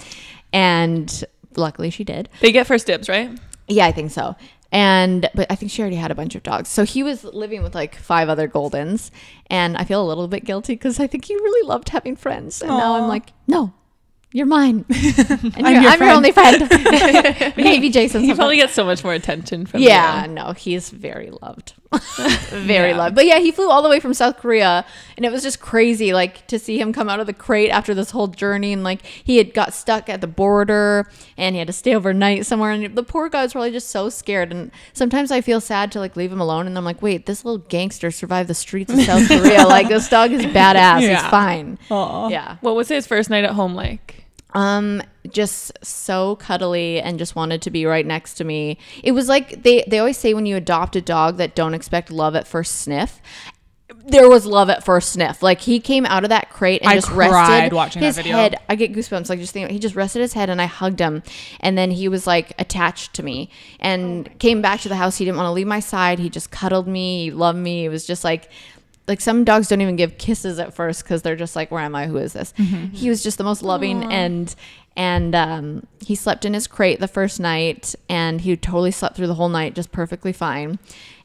and luckily she did. They get first dibs, right? Yeah, I think so. And but I think she already had a bunch of dogs, so he was living with like five other Goldens, and I feel a little bit guilty because I think he really loved having friends, and Aww. Now I'm like, no, you're mine. I'm, I'm, your, your, I'm your only friend. Maybe Jason. He probably gets so much more attention from yeah, you. Yeah, no, he's very loved. very yeah. loved. But yeah, he flew all the way from South Korea, and it was just crazy, like, to see him come out of the crate after this whole journey. And like, he had got stuck at the border and he had to stay overnight somewhere. And the poor guy was probably just so scared. And sometimes I feel sad to like leave him alone. And I'm like, wait, this little gangster survived the streets of South Korea. Like, this dog is badass. Yeah. He's fine. Aww. Yeah. What was his first night at home like? Um, just so cuddly and just wanted to be right next to me. It was like they, they always say when you adopt a dog that don't expect love at first sniff. There was love at first sniff. Like, he came out of that crate and I just rested watching his that video. head. I get goosebumps. Like, just thinking, he just rested his head and I hugged him. And then he was like attached to me and oh came back to the house. He didn't want to leave my side. He just cuddled me. He loved me. It was just like... Like, some dogs don't even give kisses at first because they're just like, where am I? Who is this? Mm-hmm. He was just the most loving. Aww. and and um, he slept in his crate the first night, and he totally slept through the whole night just perfectly fine.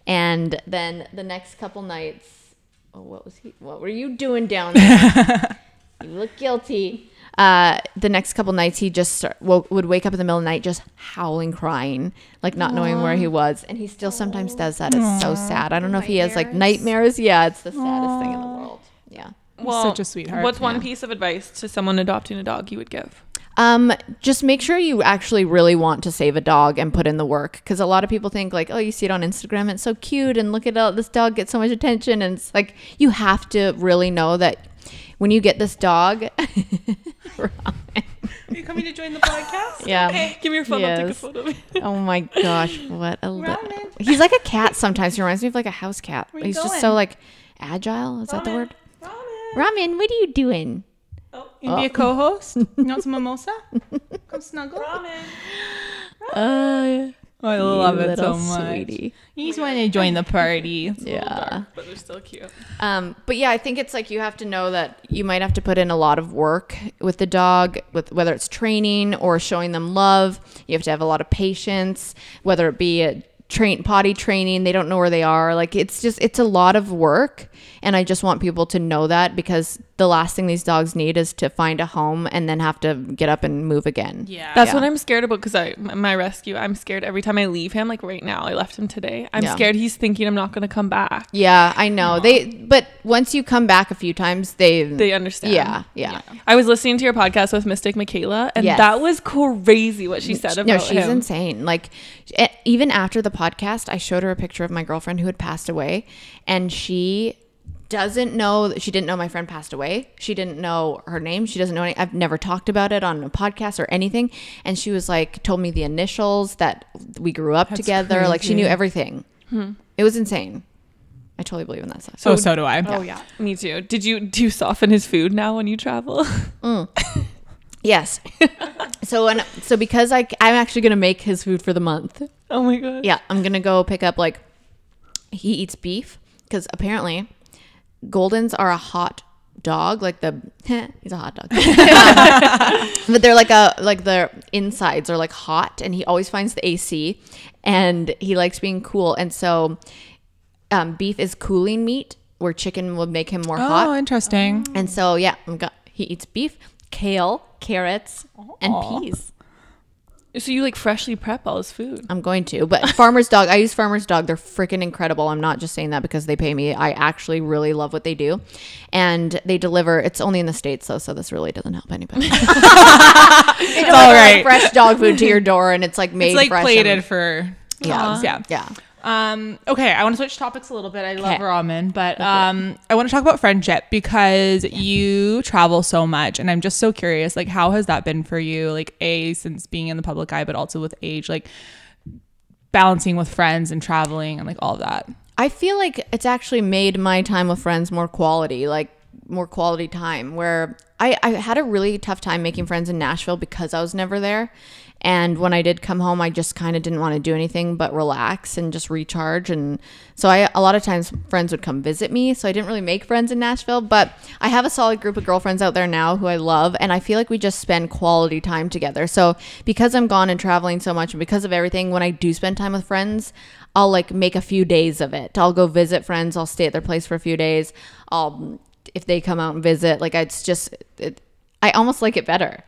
And then the next couple nights, oh, what was he? What were you doing down there? You look guilty. Uh, the next couple nights, he just start, well, would wake up in the middle of the night just howling, crying, like not Aww. knowing where he was. And he still Aww. sometimes does that. It's Aww. so sad. I don't know nightmares. if he has like nightmares. Yeah, it's the saddest Aww. thing in the world. Yeah. Well, such a sweetheart. What's one yeah. piece of advice to someone adopting a dog you would give? Um, just make sure you actually really want to save a dog and put in the work, because a lot of people think like, oh, you see it on Instagram, it's so cute, and look at all this dog gets so much attention. And it's like, you have to really know that when you get this dog, Ramen. Are you coming to join the podcast? Yeah. Okay. Give me your phone. Yes. I'll take a photo of you. Oh my gosh, what a Ramen. He's like a cat sometimes. He reminds me of like a house cat. He's going? just so like agile. Is Ramen. that the word? Ramen. Ramen, what are you doing? Oh, you oh. be a co-host? You want some mimosa? Come snuggle. Ramen. Ramen. Uh, Oh, I love you it so much. Sweetie. You just want to join the party. It's yeah. a little dark, but they're still cute. Um, but yeah, I think it's like you have to know that you might have to put in a lot of work with the dog, with whether it's training or showing them love. You have to have a lot of patience, whether it be a train potty training, they don't know where they are. Like, it's just, it's a lot of work. And I just want people to know that, because the last thing these dogs need is to find a home and then have to get up and move again. Yeah. That's yeah. what I'm scared about. Cause I, my rescue, I'm scared every time I leave him. Like right now, I left him today. I'm yeah. scared he's thinking I'm not going to come back. Yeah, I know. Aww. They, but once you come back a few times, they, they understand. Yeah. Yeah. yeah. I was listening to your podcast with Mystic Michaela, and yes. that was crazy what she said about him. No, she's him. insane. Like, even after the podcast, I showed her a picture of my girlfriend who had passed away, and she doesn't know, she didn't know my friend passed away. She didn't know her name. She doesn't know any, I've never talked about it on a podcast or anything. And she was like, told me the initials, that we grew up That's together. Crazy. Like, she knew everything. Hmm. It was insane. I totally believe in that stuff. So, oh, so do I. Yeah. Oh yeah. Me too. Did you, do you soften his food now when you travel? Mm. Yes. So, and so because I, I'm actually going to make his food for the month. Oh my God. Yeah. I'm going to go pick up, like, he eats beef, because apparently Goldens are a hot dog, like the he's a hot dog, um, but they're like a like their insides are like hot, and he always finds the A C, and he likes being cool, and so um, beef is cooling meat, where chicken would make him more oh, hot. Oh, interesting. And so yeah, I'm got, he eats beef, kale, carrots, Aww. and peas. So you like freshly prep all his food? I'm going to, but Farmer's Dog, I use Farmer's Dog. They're freaking incredible. I'm not just saying that because they pay me. I actually really love what they do, and they deliver. It's only in the States though, so this really doesn't help anybody. It's all right. Like, fresh dog food to your door, and it's like made, it's like fresh plated and, for dogs. Yeah, yeah, yeah. Um, okay, I want to switch topics a little bit. I love ramen, but um, I want to talk about friendship, because yeah. you travel so much, and I'm just so curious, like, how has that been for you? Like, A, since being in the public eye, but also with age, like balancing with friends and traveling and like all of that. I feel like it's actually made my time with friends more quality, like more quality time, where I, I had a really tough time making friends in Nashville because I was never there. And when I did come home, I just kind of didn't want to do anything but relax and just recharge. And so I, a lot of times friends would come visit me. So I didn't really make friends in Nashville, but I have a solid group of girlfriends out there now who I love. And I feel like we just spend quality time together. So because I'm gone and traveling so much, and because of everything, when I do spend time with friends, I'll like make a few days of it. I'll go visit friends. I'll stay at their place for a few days. I'll, if they come out and visit, like, it's just, it, I almost like it better.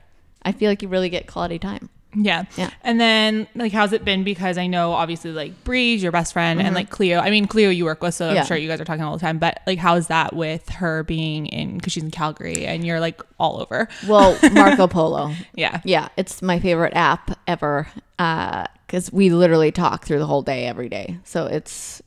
I feel like you really get quality time. Yeah. Yeah. And then, like, how's it been? Because I know, obviously, like, Bree's your best friend, mm-hmm. and, like, Cleo. I mean, Cleo you work with, so yeah. I'm sure you guys are talking all the time. But, like, how is that with her being in, because she's in Calgary, and you're, like, all over? Well, Marco Polo. Yeah. Yeah. It's my favorite app ever, because uh, we literally talk through the whole day every day. So it's,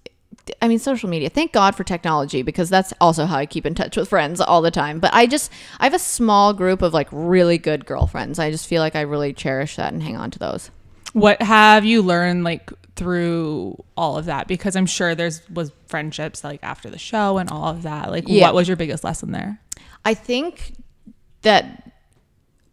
I mean, social media. Thank God for technology, because that's also how I keep in touch with friends all the time. But I just, I have a small group of like really good girlfriends. I just feel like I really cherish that and hang on to those. What have you learned like through all of that? Because I'm sure there's was friendships like after the show and all of that. Like yeah. what was your biggest lesson there? I think that,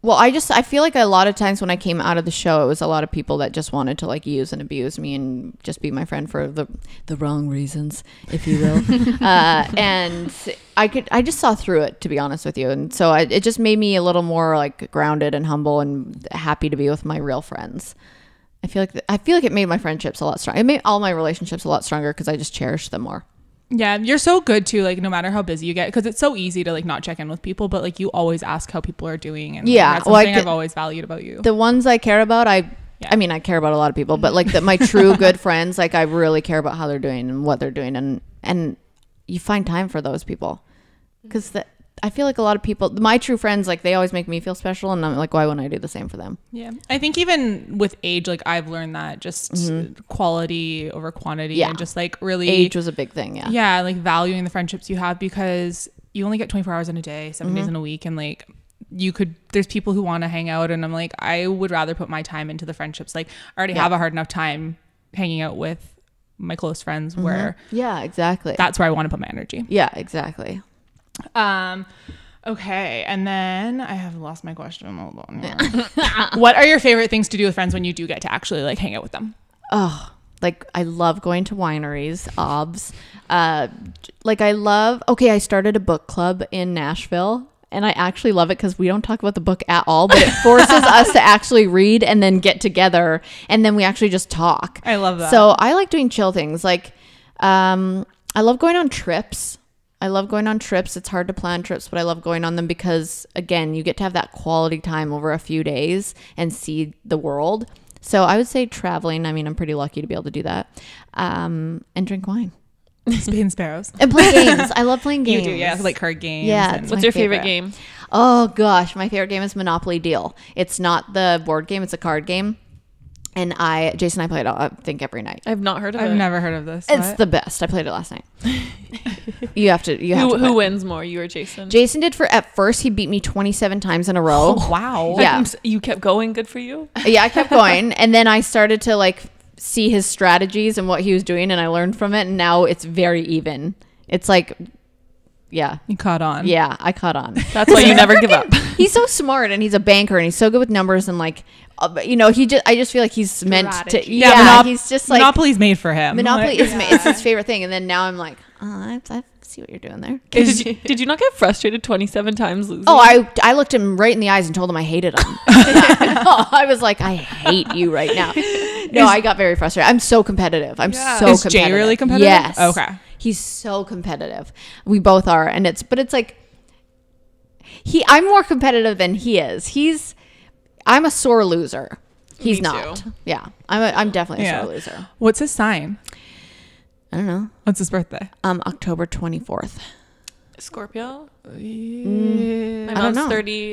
well, I just, I feel like a lot of times when I came out of the show, it was a lot of people that just wanted to like use and abuse me and just be my friend for the the wrong reasons, if you will. uh, and I could, I just saw through it, to be honest with you. And so I, it just made me a little more like grounded and humble and happy to be with my real friends. I feel like, th- I feel like it made my friendships a lot stronger. It made all my relationships a lot stronger because I just cherished them more. Yeah, you're so good too, like no matter how busy you get, because it's so easy to like not check in with people, but like you always ask how people are doing. And yeah, like, that's well, something I, I've always valued about you. The ones I care about, I yeah. I mean, I care about a lot of people, but like the, my true good friends, like I really care about how they're doing and what they're doing, and and you find time for those people, because that I feel like a lot of people, my true friends, like they always make me feel special, and I'm like, why wouldn't I do the same for them? Yeah, I think even with age, like I've learned that just mm-hmm. quality over quantity, yeah. and just like really age was a big thing. Yeah, yeah, like valuing the friendships you have, because you only get twenty-four hours in a day, seven mm-hmm. days in a week, and like you could, there's people who want to hang out, and I'm like, I would rather put my time into the friendships. Like I already yeah. have a hard enough time hanging out with my close friends, mm-hmm. where yeah, exactly, that's where I want to put my energy. Yeah, exactly. Um, okay. And then I have lost my question. Hold on. Yeah. What are your favorite things to do with friends when you do get to actually like hang out with them? Oh, like I love going to wineries, obs. Uh, like I love, okay. I started a book club in Nashville, and I actually love it because we don't talk about the book at all, but it forces us to actually read and then get together. And then we actually just talk. I love that. So I like doing chill things. Like, um, I love going on trips. I love going on trips. It's hard to plan trips, but I love going on them because, again, you get to have that quality time over a few days and see the world. So I would say traveling. I mean, I'm pretty lucky to be able to do that. Um, and drink wine. Spade and Sparrows. And play games. I love playing games. You do, yeah. Like card games. Yeah. And what's your favorite, favorite game? Oh, gosh. My favorite game is Monopoly Deal. It's not the board game. It's a card game. And I, Jason and I play it, all, I think, every night. I've not heard of I've it. I've never heard of this. It's what? The best. I played it last night. You have to, you have who, to. Who wins more, you or Jason? Jason did for, at first, he beat me twenty-seven times in a row. Oh, wow. Yeah. Like, you kept going. Good for you. Yeah, I kept going. And then I started to like see his strategies and what he was doing, and I learned from it. And now it's very even. It's like, yeah. You caught on. Yeah, I caught on. That's why you never give up. He's so smart, and he's a banker, and he's so good with numbers, and like, Uh, you know, he just, I just feel like he's meant strategy. To, yeah, yeah Monop- he's just like, Monopoly's made for him. Monopoly like, is, yeah. ma- it's his favorite thing. And then now I'm like, oh, I, I see what you're doing there. Did you, did you not get frustrated twenty-seven times losing? Oh, I, I looked him right in the eyes and told him I hated him. No, I was like, I hate you right now. No, is, I got very frustrated. I'm so competitive. I'm yeah. so is competitive. Is Jay really competitive? Yes. Okay. He's so competitive. We both are. And it's, but it's like, he, I'm more competitive than he is. He's, I'm a sore loser. He's not. Yeah. I'm a, I'm definitely a yeah. sore loser. What's his sign? I don't know. What's his birthday? Um, October twenty-fourth. Scorpio? Mm, My mom's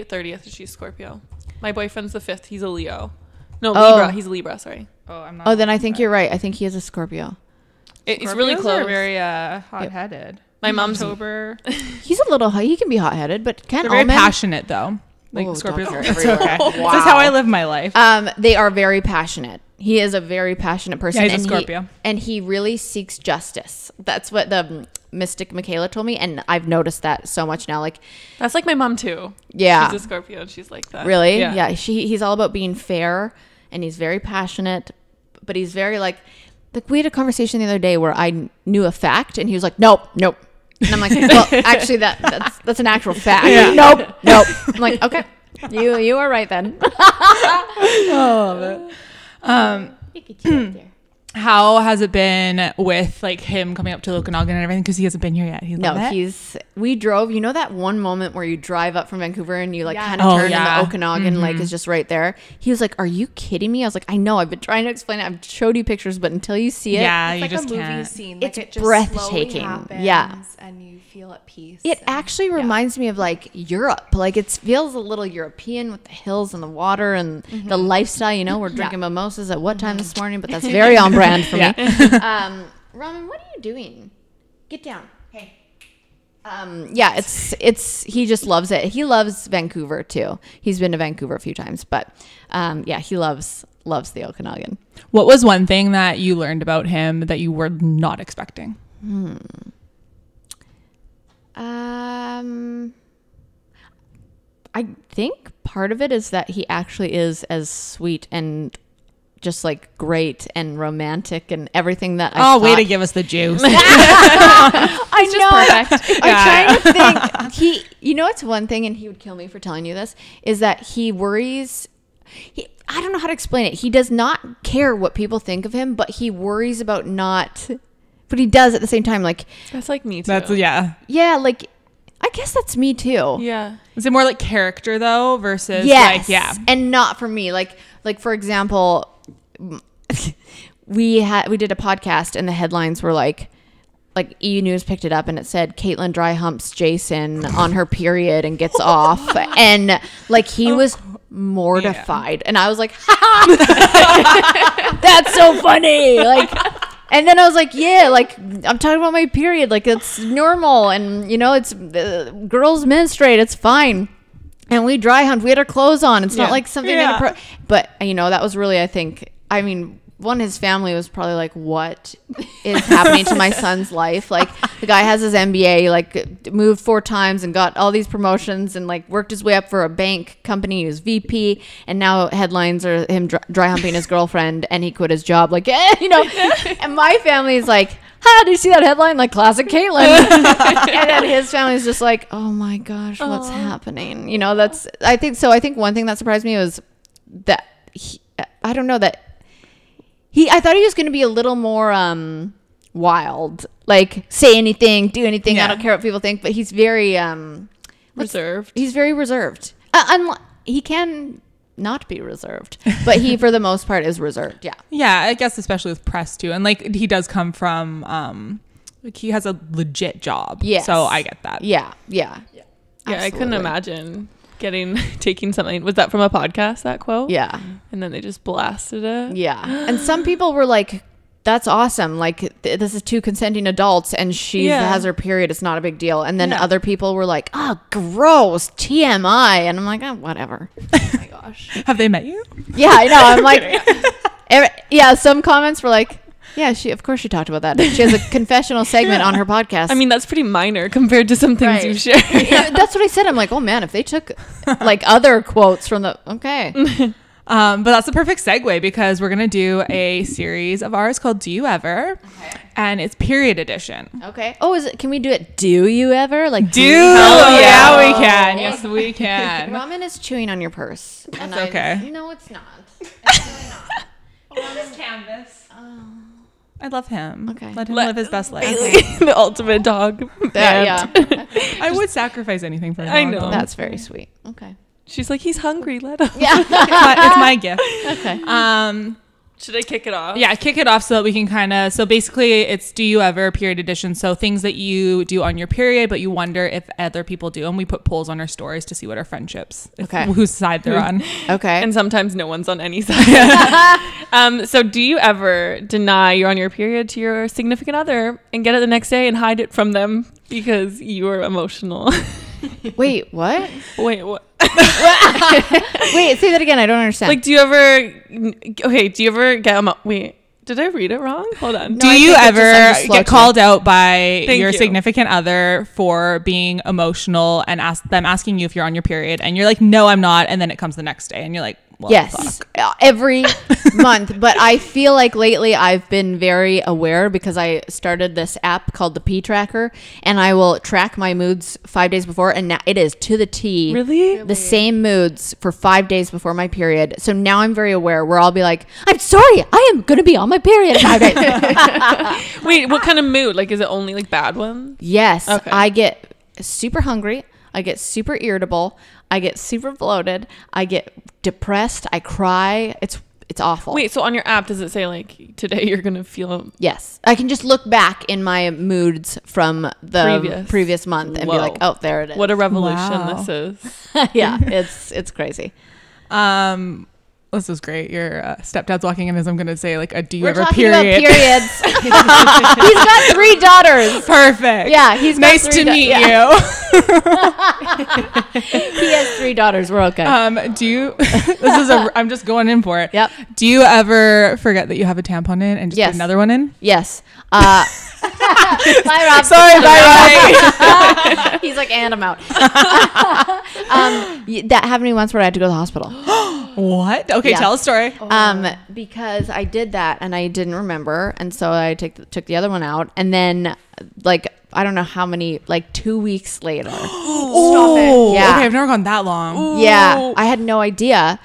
thirtieth. She's Scorpio. My boyfriend's the fifth. He's a Leo. No, oh. Libra. He's a Libra. Sorry. Oh, I'm not. Oh, then I think you're right. I think he is a Scorpio. It, it's really close. Are very uh, hot-headed. Yep. My mom's October. He's a little hot. He can be hot-headed, but can't all men? They're very passionate, though. Like oh, Scorpios are everywhere. Okay. Wow. This is how I live my life. Um, they are very passionate. He is a very passionate person. Yeah, he's and a Scorpio. He, and he really seeks justice. That's what the Mystic Michaela told me. And I've noticed that so much now. Like that's like my mom too. Yeah. She's a Scorpio and she's like that. Really? Yeah. yeah she he's all about being fair, and he's very passionate, but he's very like like we had a conversation the other day where I knew a fact and he was like, Nope, nope. And I'm like, well, actually, that that's that's an actual fact. Yeah. Nope, nope. I'm like, okay, you you are right then. Oh, um, How has it been with like him coming up to Okanagan and everything? Because he hasn't been here yet. He's no, like, he's. We drove. You know that one moment where you drive up from Vancouver and you like yeah. kind of oh, turn yeah. and the Okanagan mm-hmm. like is just right there. He was like, "Are you kidding me?" I was like, "I know. I've been trying to explain it. I've showed you pictures, but until you see it, yeah, it's you like just a movie can't. Scene. Like, it's it just breathtaking. Yeah, and you feel at peace. It and, actually yeah. reminds me of like Europe. Like it feels a little European with the hills and the water and mm-hmm. the lifestyle. You know, we're drinking yeah. mimosas at what time mm-hmm. this morning, but that's very on brand. For yeah. me. um, Ramen, what are you doing? Get down. Hey. Um, yeah, it's it's he just loves it. He loves Vancouver too. He's been to Vancouver a few times, but um, yeah, he loves loves the Okanagan. What was one thing that you learned about him that you were not expecting? Hmm. Um, I think part of it is that he actually is as sweet and just like great and romantic and everything that I oh thought. Way to give us the juice. I know. Perfect. I'm yeah. trying to think. He, you know, it's one thing, and he would kill me for telling you this, is that he worries. He, I don't know how to explain it. He does not care what people think of him, but he worries about not. But he does at the same time. Like that's like me too. That's yeah. Yeah, like. I guess that's me too. Yeah. Is it more like character though versus yes. like yeah. And not for me. Like like for example, we had we did a podcast and the headlines were like like E U News picked it up and it said Kaitlyn dry humps Jason on her period and gets off and like he oh, was mortified yeah. and I was like ha that's so funny like and then I was like, yeah, like, I'm talking about my period. Like, it's normal. And, you know, it's uh, girls menstruate. It's fine. And we dry humped. We had our clothes on. It's yeah. not like something. Yeah. Pro- but, you know, that was really, I think, I mean, one, his family was probably like, what is happening to my son's life? Like, the guy has his M B A, like, moved four times and got all these promotions and, like, worked his way up for a bank company. He was V P. And now headlines are him dry humping his girlfriend and he quit his job. Like, eh, you know. And my family is like, ha, did you see that headline? Like, classic Kaitlyn. And then his family is just like, oh, my gosh, what's aww. Happening? You know, that's, I think, so I think one thing that surprised me was that, he, I don't know, that, He, I thought he was going to be a little more um, wild, like say anything, do anything. Yeah. I don't care what people think, but he's very um, reserved. He's very reserved. Uh, unless, he can not be reserved, but he, for the most part, is reserved. Yeah. Yeah, I guess especially with press too, and like he does come from, um, like he has a legit job. Yeah. So I get that. Yeah. Yeah. Yeah. Absolutely. I couldn't imagine. Getting taking something was that from a podcast that quote yeah and then they just blasted it yeah and some people were like that's awesome like th- this is two consenting adults and she yeah. has her period it's not a big deal and then yeah. other people were like oh gross T M I and I'm like oh, whatever oh my gosh have they met you yeah I know I'm like every, yeah some comments were like yeah, she of course she talked about that. She has a confessional segment yeah. on her podcast. I mean, that's pretty minor compared to some things right. you share. Yeah. That's what I said. I'm like, oh man, if they took like other quotes from the okay. um, but that's the perfect segue because we're gonna do a series of ours called "Do You Ever," okay. and it's period edition. Okay. Oh, is it? Can we do it? Do you ever like do? do you oh, yeah, we can. Oh. Yes, we can. Ramen is chewing on your purse. That's and okay. I, no, it's not. It's really not. On this canvas. Oh. I love him. Okay. Let him Let live his best life. Bailey, the ultimate dog. That, yeah. I just, would sacrifice anything for him. I know. Though. That's very sweet. Okay. She's like, he's hungry. Let him. Yeah. It's my gift. Okay. Um, should I kick it off? Yeah, kick it off so that we can kind of. So basically, it's Do You Ever period edition. So things that you do on your period, but you wonder if other people do. And we put polls on our stories to see what our friendships, okay. if, whose side they're on. Okay. And sometimes no one's on any side. um, so do you ever deny you're on your period to your significant other and get it the next day and hide it from them because you are emotional? Wait, what? Wait, what? Wait, say that again. I don't understand. Like, do you ever? Okay, do you ever get? Um, wait, did I read it wrong? Hold on. No, do I you ever get called out by Thank your you. significant other for being emotional and ask them asking you if you're on your period, and you're like, no, I'm not, and then it comes the next day, and you're like, Well, yes, fuck. Every month. But I feel like lately I've been very aware because I started this app called the Pee Tracker, and I will track my moods five days before. And now it is to the T. Really? The really? Same moods for five days before my period. So now I'm very aware where I'll be like, I'm sorry, I am going to be on my period in five days. Wait, what kind of mood? Like, is it only like bad ones? Yes. Okay. I get super hungry. I get super irritable. I get super bloated. I get depressed. I cry. It's it's awful. Wait, so on your app, does it say like today you're gonna feel? Yes, I can just look back in my moods from the previous, previous month and Whoa. Be like, oh, there it is. What a revolution wow. this is! Yeah, it's it's crazy. Um, this is great. Your uh, stepdad's walking in, as I'm gonna say like a do you ever period? We're talking about periods. He's got three daughters. Perfect. Yeah, he's nice got three to meet da- yeah. you. He has three daughters. We're okay. Um, do you? This is a. I'm just going in for it. Yep. Do you ever forget that you have a tampon in and just yes. put another one in? Yes. Uh, bye, Rob. Sorry, bye, Rob. He's like, and I'm out. um, that happened to me once where I had to go to the hospital. What? Okay, yeah. Tell a story. Um, because I did that and I didn't remember, and so I took the, took the other one out, and then like. I don't know how many, like two weeks later. Oh, stop it. Yeah. Okay, I've never gone that long. Ooh. Yeah, I had no idea.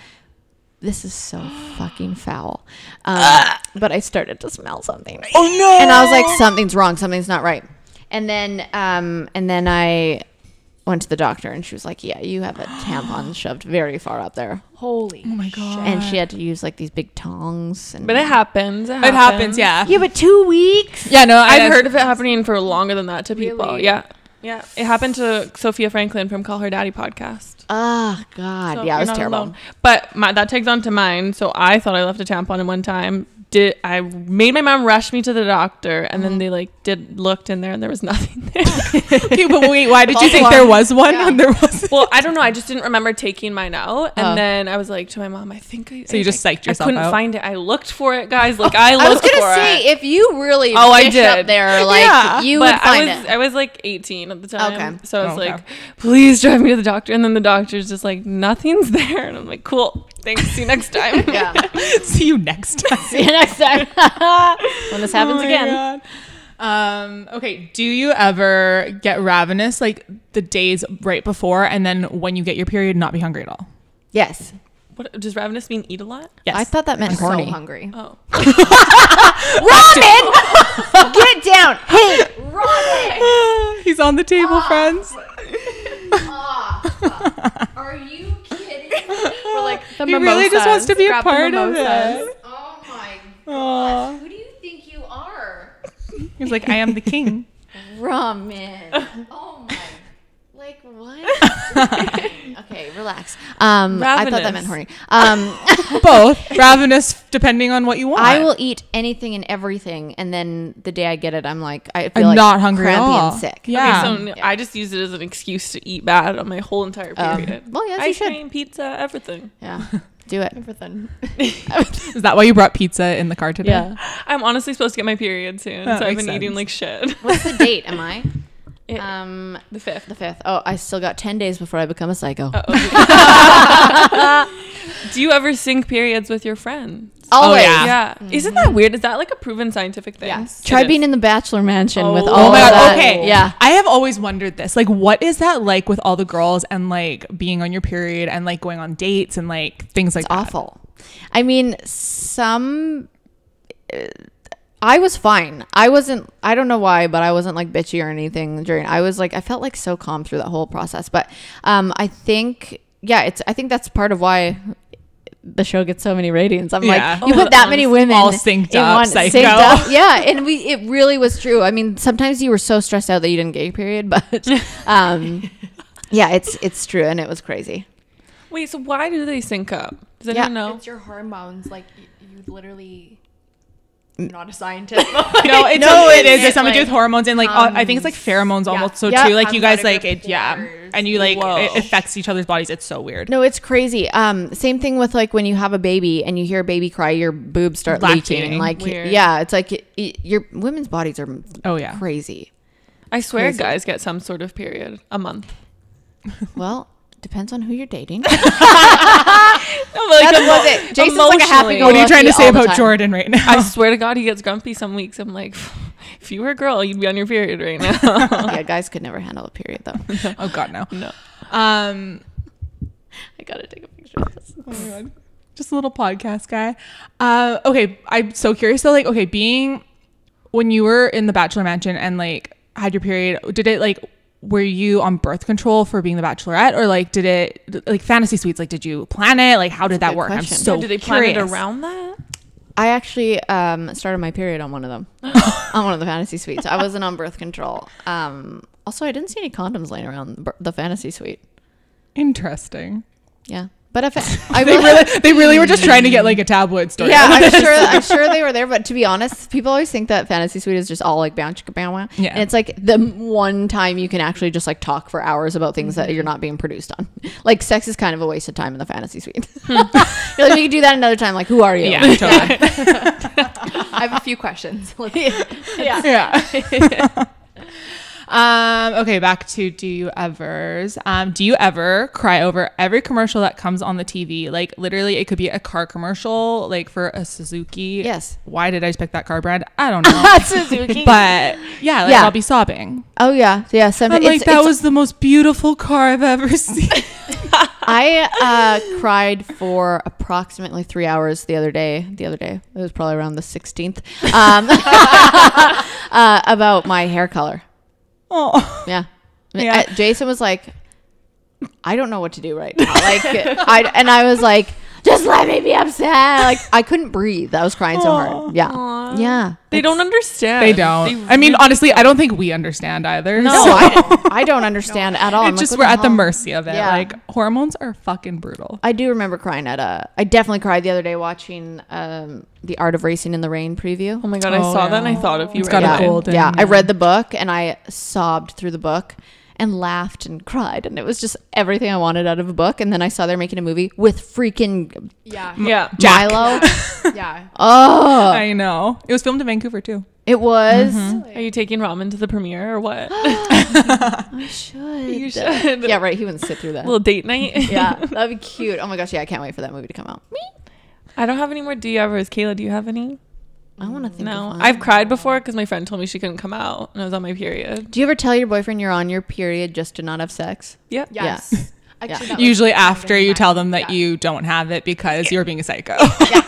This is so fucking foul. Um, uh. But I started to smell something. Oh, no. And I was like, something's wrong. Something's not right. And then, um, and then I went to the doctor, and she was like, yeah, you have a tampon shoved very far up there. Holy oh my God. Shit. And she had to use like these big tongs. And, but it happens. It happens. It happens, yeah. Yeah, but two weeks? Yeah, no, I've heard of it happening for longer than that to people. Really? Yeah. Yeah. It happened to Sophia Franklin from Call Her Daddy podcast. Oh, God. So yeah, it was terrible. Alone. But my, that takes on to mine. So I thought I left a tampon in one time. Did I made my mom rush me to the doctor, and mm-hmm. then they like did looked in there, and there was nothing there. Okay, but wait, why did you think there was one yeah. and there wasn't? Well, I don't know. I just didn't remember taking mine out, and oh. then I was like to my mom, I think I. So you I, just psyched I, yourself. I couldn't out? Find it. I looked for it, guys. Like oh, I looked. I was gonna for say it. If you really oh I did up there like yeah, you would find I was, it. I was like eighteen at the time, okay. so I was oh, okay. like, please drive me to the doctor, and then the doctor's just like, nothing's there, and I'm like, cool. Thanks. See you next time. Yeah. See you next time. See you next time. When this happens oh again. Um, okay. Do you ever get ravenous like the days right before, and then when you get your period, not be hungry at all? Yes. What does ravenous mean? Eat a lot? Yes. I thought that meant I'm horny. So hungry. Oh. Ramen! Get down. Hey, ramen. He's on the table, oh. friends. Oh. Are you? Or like the he mimosas. Really just wants to be Grab a part of it. Oh my gosh. Aww. Who do you think you are? He's like, I am the king. Ramen. Oh my. Like what? Okay, relax. Um, I thought that meant horny. Um, Both. Ravenous, depending on what you want. I will eat anything and everything, and then the day I get it, I'm like, I feel I'm like not hungry crampy at all. And sick. Yeah. Okay, so yeah. I just use it as an excuse to eat bad on my whole entire period. Um, well, yes, Ice you should. Cream, pizza, everything. Yeah. Do it. Everything. Is that why you brought pizza in the car today? Yeah. I'm honestly supposed to get my period soon, that so I've been sense. Eating like shit. What's the date? Am I? It, um, the fifth. The fifth. Oh, I still got ten days before I become a psycho. Do you ever sync periods with your friends? Always. Oh, yeah. yeah. Mm-hmm. Isn't that weird? Is that like a proven scientific thing? Yes. Try it being is. In the bachelor mansion oh. with all oh my of God. That. Okay. Yeah. I have always wondered this. Like, what is that like with all the girls and like being on your period and like going on dates and like things like it's that? It's awful. I mean, some. Uh, I was fine. I wasn't, I don't know why, but I wasn't like bitchy or anything during, I was like, I felt like so calm through that whole process. But um, I think, yeah, it's, I think that's part of why the show gets so many ratings. I'm yeah. like, you put that many women all synced in up, one psycho. Synced up. Yeah. And we, it really was true. I mean, sometimes you were so stressed out that you didn't get your period, but um, yeah, it's, it's true. And it was crazy. Wait, so why do they sync up? Does anyone yeah. know? It's your hormones. Like you, you literally... I'm not a scientist. But like, no, it's no, it is. It's something to do with hormones and like um, I think it's like pheromones yeah. almost. So yep. too, like you guys like it, yeah, and you like Whoa. It affects each other's bodies. It's so weird. No, it's crazy. Um, same thing with like when you have a baby and you hear a baby cry, your boobs start Lactating. Leaking. Like weird. Yeah, it's like it, it, your women's bodies are oh yeah crazy. I swear, crazy. Guys get some sort of period a month. Well. depends on who you're dating. Like that was it. Jason's like a happy-go-lucky. What are you trying to say about Jordan right now? I swear to God, he gets grumpy some weeks. I'm like, if you were a girl, you'd be on your period right now. Yeah, guys could never handle a period though. Oh God, no. No. Um, I gotta take a picture of this. Oh my God. Just a little podcast guy. Uh, okay, I'm so curious though. Like, okay, being when you were in the Bachelor Mansion and like had your period, did it like? Were you on birth control for being the Bachelorette, or like did it like fantasy suites? Like, did you plan it? Like, how did that work? Question. I'm so yeah, did they plan curious. It around that? I actually um, started my period on one of them, on one of the fantasy suites. I wasn't on birth control. Um, also, I didn't see any condoms laying around the fantasy suite. Interesting. Yeah. But if it, I they, really, they really were just trying to get like a tabloid story. Yeah, I'm sure. I'm sure they were there. But to be honest, people always think that fantasy suite is just all like bounce, bounce, wow. Yeah. And it's like the one time you can actually just like talk for hours about things that you're not being produced on. Like sex is kind of a waste of time in the fantasy suite. You're like, we could do that another time. Like, who are you? Yeah, totally. I have a few questions. yeah. Yeah. yeah. Um, okay, back to do you evers. Um, do you ever cry over every commercial that comes on the T V? Like literally it could be a car commercial, like for a Suzuki. Yes. Why did I just pick that car brand? I don't know. Suzuki. But yeah, like yeah. I'll be sobbing. Oh yeah. Yeah. I'm like, it's, that it's, was the most beautiful car I've ever seen. I uh, cried for approximately three hours the other day. The other day. It was probably around the sixteenth. Um, uh, about my hair color. Oh yeah, I mean, yeah. I, Jason was like, I don't know what to do right now. Like, I and I was like, just let me be upset. Like, I couldn't breathe. I was crying Aww. so hard. Yeah, Aww. yeah. They don't understand. They don't. They really I mean, honestly, I don't think we understand either. No, so. I, I don't understand no. at all. It's I'm just like, we're the at hell? the mercy of it. Yeah. Like, hormones are fucking brutal. I do remember crying at a. I definitely cried the other day watching um, The Art of Racing in the Rain preview. Oh my God, oh, I saw yeah. that and I thought of you. It's got yeah. a golden. Yeah, I read the book and I sobbed through the book. And laughed and cried, and it was just everything I wanted out of a book. And then I saw they're making a movie with freaking yeah, M- yeah, Milo. yeah. Oh, I know. It was filmed in Vancouver too. It was. Mm-hmm. Really? Are you taking Ramen to the premiere or what? I should. You should. Yeah, right. He wouldn't sit through that. A little date night. Yeah, that'd be cute. Oh my gosh, yeah, I can't wait for that movie to come out. I don't have any more do you evers. Kayla, do you have any? I want to think. No, of I've cried before because my friend told me she couldn't come out and I was on my period. Do you ever tell your boyfriend you're on your period just to not have sex? Yep. Yes. Yeah. Actually, yeah. Usually like after you tell them that yeah. you don't have it because yeah. you're being a psycho. Yeah.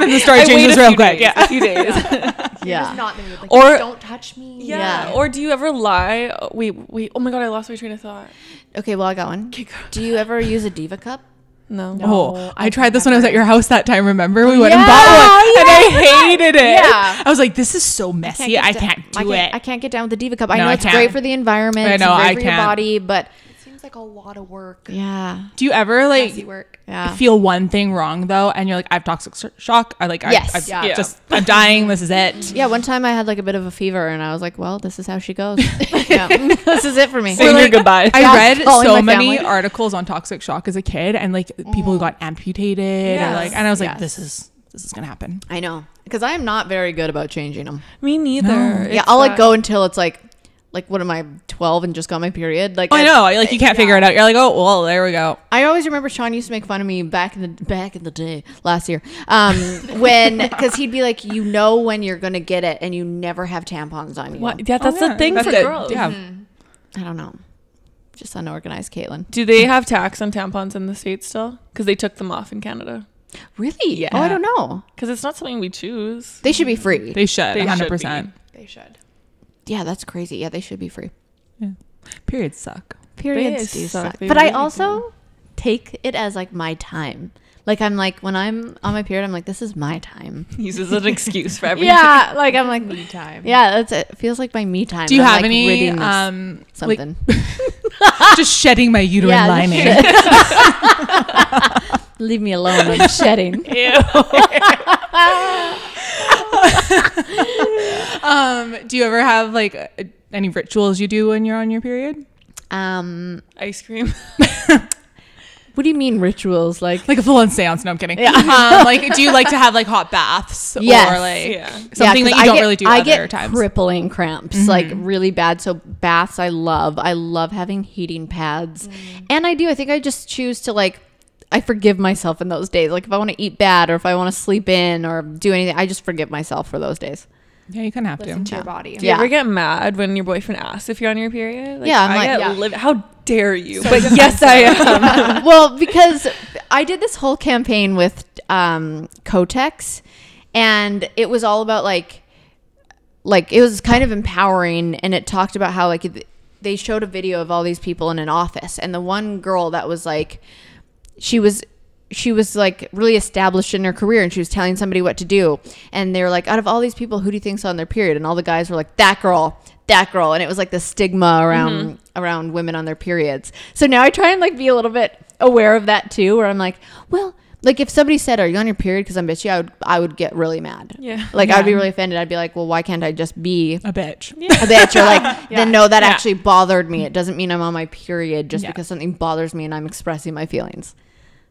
Then the story I changes real quick. Days, yeah. A few days. Yeah. yeah. Not like, or don't touch me. Yeah. yeah. Or do you ever lie? Oh, wait, wait. Oh my God, I lost my train of thought. Okay, well I got one. Do you ever use a diva cup? No. no. Oh, I tried this when I was at your house that time. Remember, we went yeah, and bought one, yeah, and I hated it. Yeah, I was like, "This is so messy. I can't, I can't do I can't, it. I can't get down with the diva cup. No, I know I it's can't. great for the environment. I know it's great I for can't. your body, but it seems like a lot of work. Yeah. Do you ever like messy work? Yeah. feel one thing wrong though, and you're like, I have toxic shock. I like, yes, I've, yeah. just I'm dying. This is it. Yeah. One time I had like a bit of a fever, and I was like, well, this is how she goes. yeah. This is it for me. Say your like, goodbye. I yeah, read so many articles on toxic shock as a kid, and like people mm. who got amputated, yes. or, like, and I was yes. like, this is this is gonna happen. I know, because I am not very good about changing them. Me neither. No. Yeah, I'll like go until it's like. Like, what am I, twelve and just got my period? Like, oh, I know. Like, you can't yeah. figure it out. You're like, oh, well, there we go. I always remember Sean used to make fun of me back in the back in the day, last year. Um, when, because he'd be like, you know when you're going to get it and you never have tampons on you. What? Yeah, that's oh, yeah. the thing that's for it. girls. Yeah. Mm-hmm. I don't know. Just unorganized, Kaitlyn. Do they have tax on tampons in the States still? Because they took them off in Canada. Really? Yeah. Oh, I don't know. Because it's not something we choose. They should be free. They should, they one hundred percent. Should they should. Yeah, that's crazy. Yeah, they should be free. Yeah. Periods suck. Periods do suck. But I also take it as like my time. Like I'm like when I'm on my period, I'm like, this is my time. Uses an excuse for everything. Yeah, like I'm like me time. Yeah, that's it. It feels like my me time. Do you have any um something? Just shedding my uterine lining. Leave me alone. I'm shedding. Ew. um do you ever have like uh, any rituals you do when you're on your period? Um ice cream. What do you mean rituals? Like like a full-on seance? No, I'm kidding. Yeah. Um, like, do you like to have like hot baths? Yes. Or like yeah. something yeah, that you I don't get, really do I other times? I get crippling cramps, mm-hmm. like really bad. So baths, I love. I love having heating pads. Mm. And I do. I think I just choose to like, I forgive myself in those days. Like if I want to eat bad or if I want to sleep in or do anything, I just forgive myself for those days. Yeah, you kind of have Listen to. Listen to your body. Do you yeah. ever get mad when your boyfriend asks if you're on your period? Like, yeah, I'm I like, get yeah. livid. How dare you? So but yes, I am. Well, because I did this whole campaign with um, Kotex, and it was all about like, like it was kind of empowering, and it talked about how like they showed a video of all these people in an office, and the one girl that was like, she was. she was like really established in her career and she was telling somebody what to do. And they were like, out of all these people, who do you think's on their period? And all the guys were like, that girl, that girl. And it was like the stigma around, mm-hmm. around women on their periods. So now I try and like be a little bit aware of that too, where I'm like, well, like if somebody said, are you on your period? Cause I'm bitchy. I would, I would get really mad. Yeah. Like yeah. I'd be really offended. I'd be like, well, why can't I just be a bitch, yeah. a bitch? Or like, yeah. then no, that yeah. actually bothered me. It doesn't mean I'm on my period just yeah. because something bothers me and I'm expressing my feelings.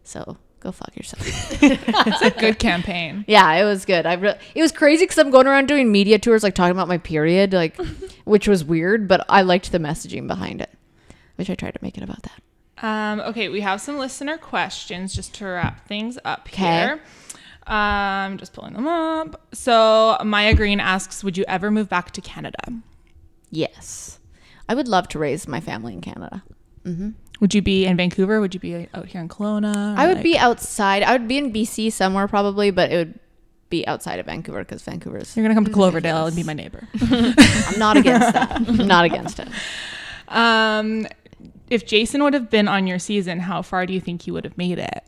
So go fuck yourself. It's a good campaign. Yeah, it was good. I re- It was crazy because I'm going around doing media tours, like talking about my period, like, which was weird, but I liked the messaging behind it, which I tried to make it about that. Um, okay, we have some listener questions just to wrap things up here. Um, just pulling them up. So Maya Green asks, would you ever move back to Canada? Yes. I would love to raise my family in Canada. Mm-hmm. Would you be in Vancouver? Would you be out here in Kelowna? I would like, be outside. I would be in B C somewhere probably, but it would be outside of Vancouver because Vancouver is... You're going to come to Cloverdale and be my neighbor. I'm not against that. I'm not against it. Um, if Jason would have been on your season, how far do you think you would have made it?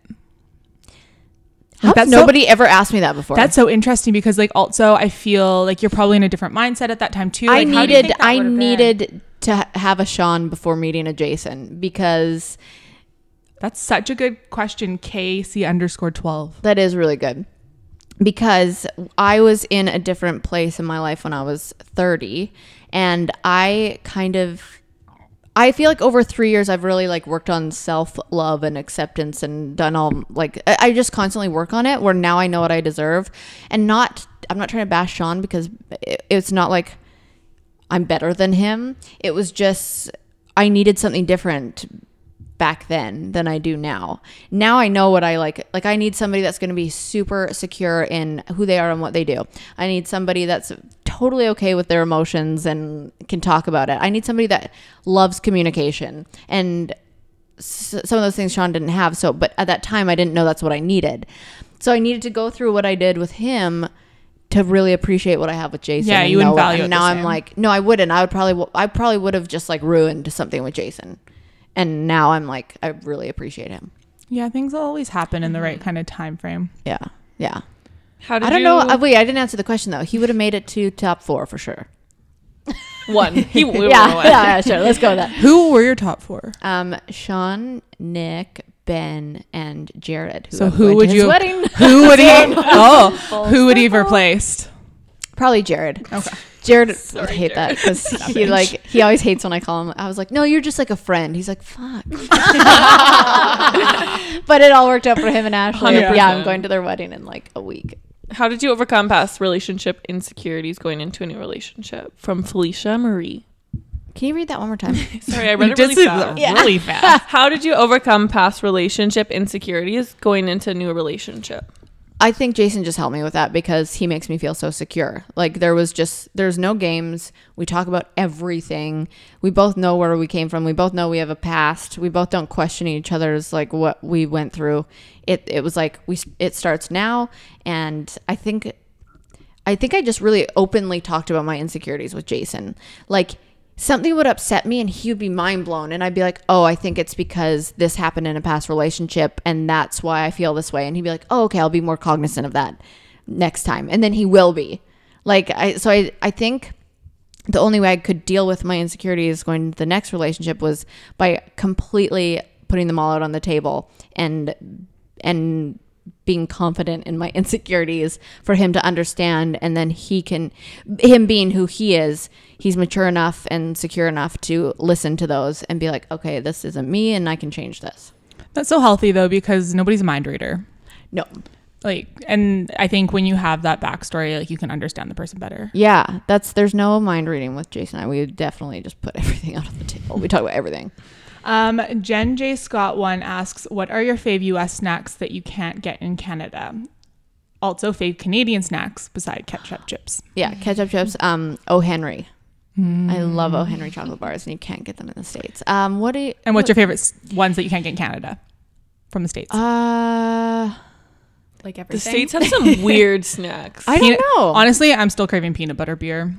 Like, that's nobody so, ever asked me that before. That's so interesting because like also I feel like you're probably in a different mindset at that time too. Like, I needed... How do you think that I needed... Been? to have a Sean before meeting a Jason, because that's such a good question. K C underscore twelve. That is really good because I was in a different place in my life when I was thirty, and I kind of, I feel like over three years I've really like worked on self love and acceptance and done all like, I just constantly work on it where now I know what I deserve. And not, I'm not trying to bash Sean because it, it's not like I'm better than him. It was just, I needed something different back then than I do now. Now I know what I like. Like I need somebody that's going to be super secure in who they are and what they do. I need somebody that's totally okay with their emotions and can talk about it. I need somebody that loves communication. And s- some of those things Sean didn't have. So, but at that time I didn't know that's what I needed. So I needed to go through what I did with him to really appreciate what I have with Jason. Yeah, you wouldn't value it. And now I'm like, no, I wouldn't. I would probably, I probably would have just like ruined something with Jason. And now I'm like, I really appreciate him. Yeah, things always happen in the right kind of time frame. Yeah, yeah. How did I don't you... know. Uh, wait, I didn't answer the question though. He would have made it to top four for sure. One. He would have yeah, won. Yeah, yeah, sure. Let's go with that. Who were your top four? Um, Sean, Nick, Ben, and Jared. Who so who would you wedding. who would he oh who would he have replaced? Probably Jared. Okay. Jared Sorry, I hate Jared. that because he like he always hates when I call him. I was like, no, you're just like a friend. He's like, fuck. But it all worked out for him and Ashley. one hundred percent. Yeah, I'm going to their wedding in like a week. How did you overcome past relationship insecurities going into a new relationship? From Felicia Marie. Can you read that one more time? Sorry, I read it really fast. Yeah. really fast. How did you overcome past relationship insecurities going into a new relationship? I think Jason just helped me with that because he makes me feel so secure. Like there was just, there's no games. We talk about everything. We both know where we came from. We both know we have a past. We both don't question each other's like what we went through. It it was like, we it starts now. And I think, I think I just really openly talked about my insecurities with Jason. Like, something would upset me and he would be mind blown. And I'd be like, oh, I think it's because this happened in a past relationship and that's why I feel this way. And he'd be like, oh, okay, I'll be more cognizant of that next time. And then he will be. Like, I, so I, I think the only way I could deal with my insecurities going to the next relationship was by completely putting them all out on the table and, and being confident in my insecurities for him to understand. And then he can, him being who he is, he's mature enough and secure enough to listen to those and be like, okay, this isn't me and I can change this. That's so healthy though, because nobody's a mind reader. No. Like, and I think when you have that backstory, like, you can understand the person better. Yeah, that's there's no mind reading with Jason and I. We would definitely just put everything out on the table. We talk about everything. Um, Jen J. Scott one asks, what are your fave U S snacks that you can't get in Canada? Also fave Canadian snacks beside ketchup chips. Yeah, ketchup chips. Um, O. Henry. Mm. I love O. Henry chocolate bars, and you can't get them in the States. Um, what do you, And what's what, your favorite ones that you can't get in Canada from the States? Uh... Like everything. The States have some weird snacks. I peanut, don't know. Honestly, I'm still craving peanut butter beer.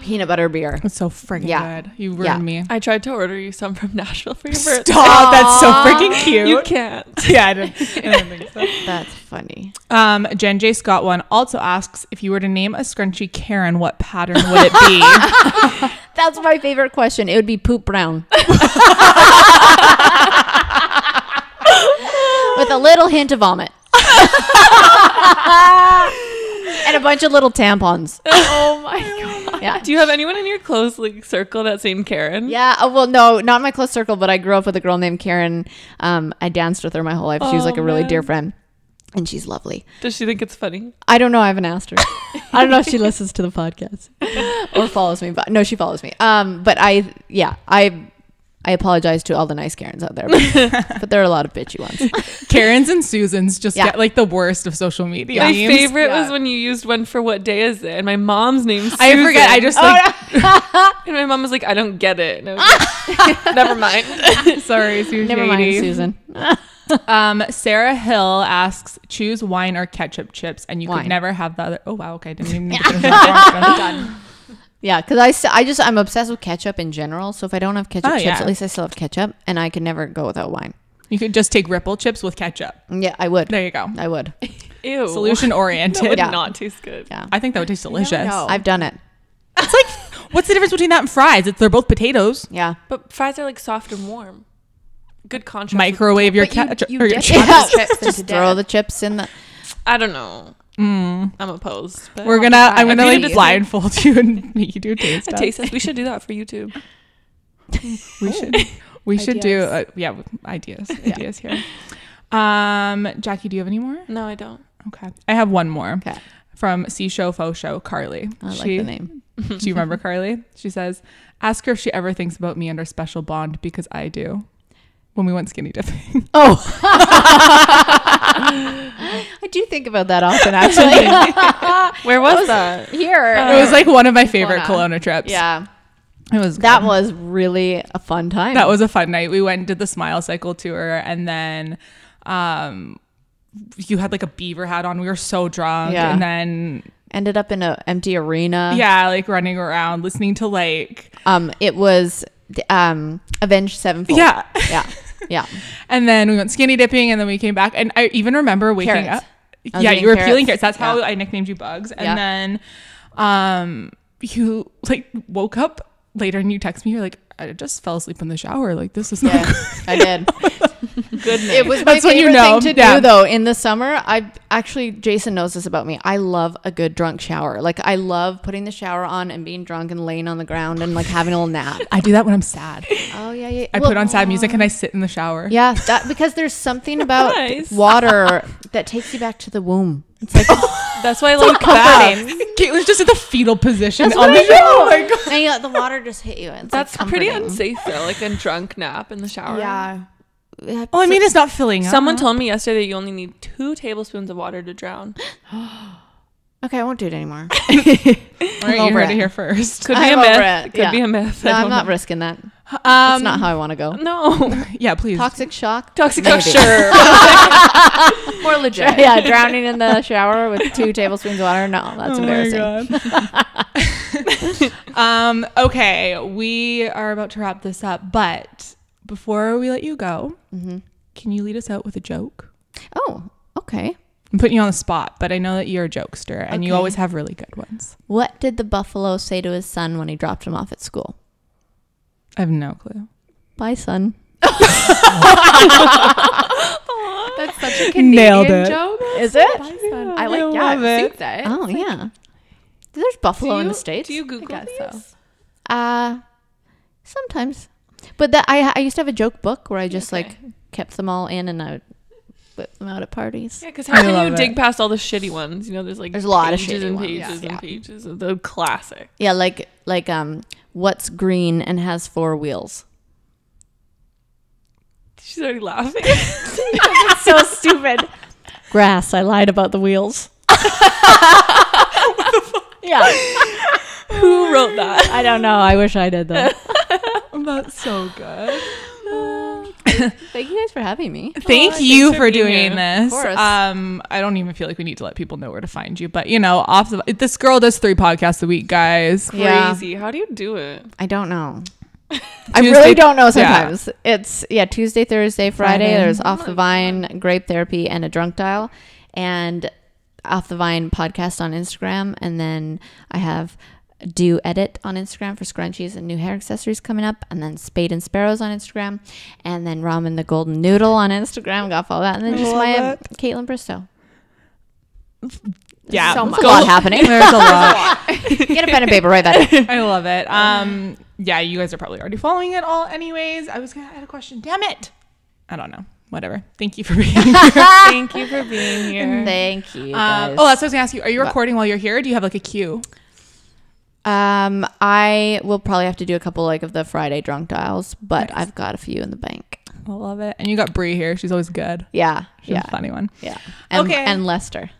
Peanut butter beer. It's so freaking yeah. good. You ruined yeah. me. I tried to order you some from Nashville for your birthday. Stop. That's so freaking cute. You can't. Yeah, I don't, I don't think so. That's funny. Um, Jen J. Scott one also asks, if you were to name a scrunchie Karen, what pattern would it be? That's my favorite question. It would be poop brown. With a little hint of vomit. And a bunch of little tampons. Oh my god. Yeah. Do you have anyone in your close like circle that's named Karen? Yeah. Oh, well, no, not my close circle, but I grew up with a girl named Karen. Um, I danced with her my whole life. Oh, she was like a really man. dear friend. And she's lovely. Does she think it's funny? I don't know. I haven't asked her. I don't know if she listens to the podcast or follows me. But no, she follows me. Um, but I, yeah, I. I apologize to all the nice Karens out there, but, but there are a lot of bitchy ones. Karens and Susans just yeah. get like the worst of social media. My names. favorite yeah. was when you used one for what day is it? And my mom's name's Susan. I forget. I just oh, like, no. And my mom was like, I don't get it. And I was like, never mind. Sorry, Susan. Never mind, Susan. um, Sarah Hill asks, choose wine or ketchup chips, and you wine. could never have the other. Oh wow, okay, I didn't even. Get it. I'm done. Yeah, because I, st- I just, I'm obsessed with ketchup in general. So if I don't have ketchup oh, chips, yeah. at least I still have ketchup. And I could never go without wine. You could just take Ripple chips with ketchup. Yeah, I would. There you go. I would. Ew. Solution oriented. That would yeah. not taste good. Yeah. I think that would taste delicious. I've done it. It's like, what's the difference between that and fries? It's, they're both potatoes. Yeah. But fries are like soft and warm. Good contrast. Microwave your ketchup. You, you dip your yeah. chips. Just throw the chips in the. I don't know. Mm. I'm opposed. But We're gonna. I'm gonna like blindfold you and make you do a taste test. Taste test. We should do that for YouTube. We oh. should. We ideas. should do. Uh, yeah, ideas. Yeah. Ideas here. Um, Jacci, do you have any more? No, I don't. Okay, I have one more. Okay. From C Show Faux Show Carly. I she, like the name. Do you remember Carly? She says, "Ask her if she ever thinks about me under special bond because I do." When we went skinny dipping. Oh. I do think about that often, actually. Where was, was that? Here. Uh, it was like one of my favorite Kelowna, Kelowna trips. Yeah. It was good. That was really a fun time. That was a fun night. We went and did the Smile Cycle tour, and then um, you had like a beaver hat on. We were so drunk. Yeah. And then... ended up in an empty arena. Yeah, like running around, listening to like... Um, it was... um Avenged Sevenfold. Yeah. Yeah. Yeah. And then we went skinny dipping, and then we came back, and I even remember waking carrots. up. Yeah, you were carrots. peeling carrots. That's yeah. how I nicknamed you Bugs. And yeah. then um you like woke up later and you text me, you're like, I just fell asleep in the shower. Like, this is yeah, not I did. Goodness. It was my That's favorite you know. thing to yeah. do though. In the summer, I actually, Jason knows this about me. I love a good drunk shower. Like, I love putting the shower on and being drunk and laying on the ground and like having a little nap. I do that when I'm sad. Oh yeah, yeah. I well, put on sad music and I sit in the shower. Yeah, that, because there's something about nice. water that takes you back to the womb. It's like, that's why I like comforting. Caitlin's just in the fetal position. That's on what the I do. And you let the water just hit you. It's that's like pretty unsafe though, like a drunk nap in the shower. Yeah. Oh, I mean, it's not filling up. Someone told me yesterday that you only need two tablespoons of water to drown. Okay, I won't do it anymore. All right, you heard it here first. Could be I'm a myth. Could yeah. be a myth. No, I'm not know. risking that. Um, That's not how I want to go. No. Yeah, please. Toxic shock? Toxic shock, sure. More legit. Yeah, drowning in the shower with two tablespoons of water? No, that's oh embarrassing. um, okay, we are about to wrap this up, but... before we let you go, mm-hmm. can you lead us out with a joke? Oh, okay. I'm putting you on the spot, but I know that you're a jokester, and okay. you always have really good ones. What did the buffalo say to his son when he dropped him off at school? I have no clue. Bye, son. That's such a Canadian Nailed it. joke. Is it? Bye, son. I like I yeah, love it. That. Oh, it's yeah. Like, there's buffalo you, in the States. Do you Google I guess these? So. Uh, sometimes. But that I I used to have a joke book where I just okay. like kept them all in, and I would whip them out at parties. Yeah, because how can you it. dig past all the shitty ones? You know, there's like there's a lot of shitty and pages ones. Yeah. and yeah. pages of the classic. Yeah, like like um, what's green and has four wheels? She's already laughing. That's so stupid. Grass. I lied about the wheels. What the fuck? Yeah. Who wrote that? I don't know. I wish I did that. That's so good. Thank you guys for having me. Thank oh, you for doing you. this. Um, I don't even feel like we need to let people know where to find you, but you know, off the this girl does three podcasts a week, guys. Crazy. Yeah. How do you do it? I don't know. I really don't know sometimes. Yeah. It's yeah, Tuesday, Thursday, Friday. Friday. There's Off the Vine, Grape Therapy, and A Drunk Dial, and Off the Vine podcast on Instagram, and then I have Dew Edit on Instagram for scrunchies and new hair accessories coming up, and then Spade and Sparrows on Instagram, and then Ramen the Golden Noodle on Instagram. Got to follow that, and then I just my it. Kaitlyn Bristowe. Yeah, so much. There's a lot happening. There's a lot. Get a pen and paper, write that down. I love it. Um, yeah, you guys are probably already following it all, anyways. I was gonna add a question. Damn it! I don't know. Whatever. Thank you for being here. Thank you for being here. Thank you. Um, oh, that's what I was gonna ask you. Are you what? recording while you're here? Do you have like a cue? Um, I will probably have to do a couple like of the Friday drunk dials, but nice. I've got a few in the bank. I love it. And you got Brie here. She's always good. Yeah, she's yeah. a funny one. Yeah. And, okay. And Lester.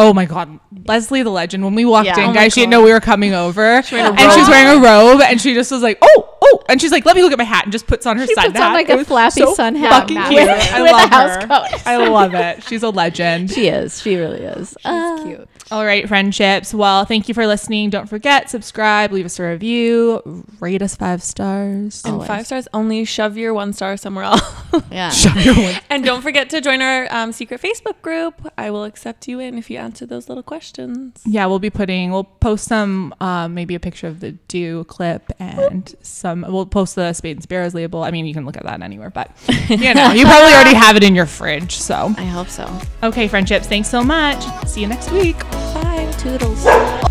Oh my God, Leslie the legend. When we walked yeah. in, oh guys, she didn't know we were coming over, she and she was wearing a robe, and she just was like, "Oh, oh!" And she's like, "Let me look at my hat," and just puts on her she sun puts hat. On like it a flashy so sun hat. Fucking cute. With, I with love her. Coat. I love it. She's a legend. She is. She really is. She's uh, cute. All right, friendships. Well, thank you for listening. Don't forget, subscribe, leave us a review, rate us five stars, and Always. five stars only. Shove your one star somewhere else. Yeah. Shove your one. And don't forget to join our um, secret Facebook group. I will accept you in if you answer those little questions. Yeah, we'll be putting we'll post some um maybe a picture of the Dew clip, and Whoop. some we'll post the Spade and Sparrows label. I mean, you can look at that anywhere, but you know, you probably already have it in your fridge, so I hope so. Okay, friendships, thanks so much. See you next week. Bye. Toodles.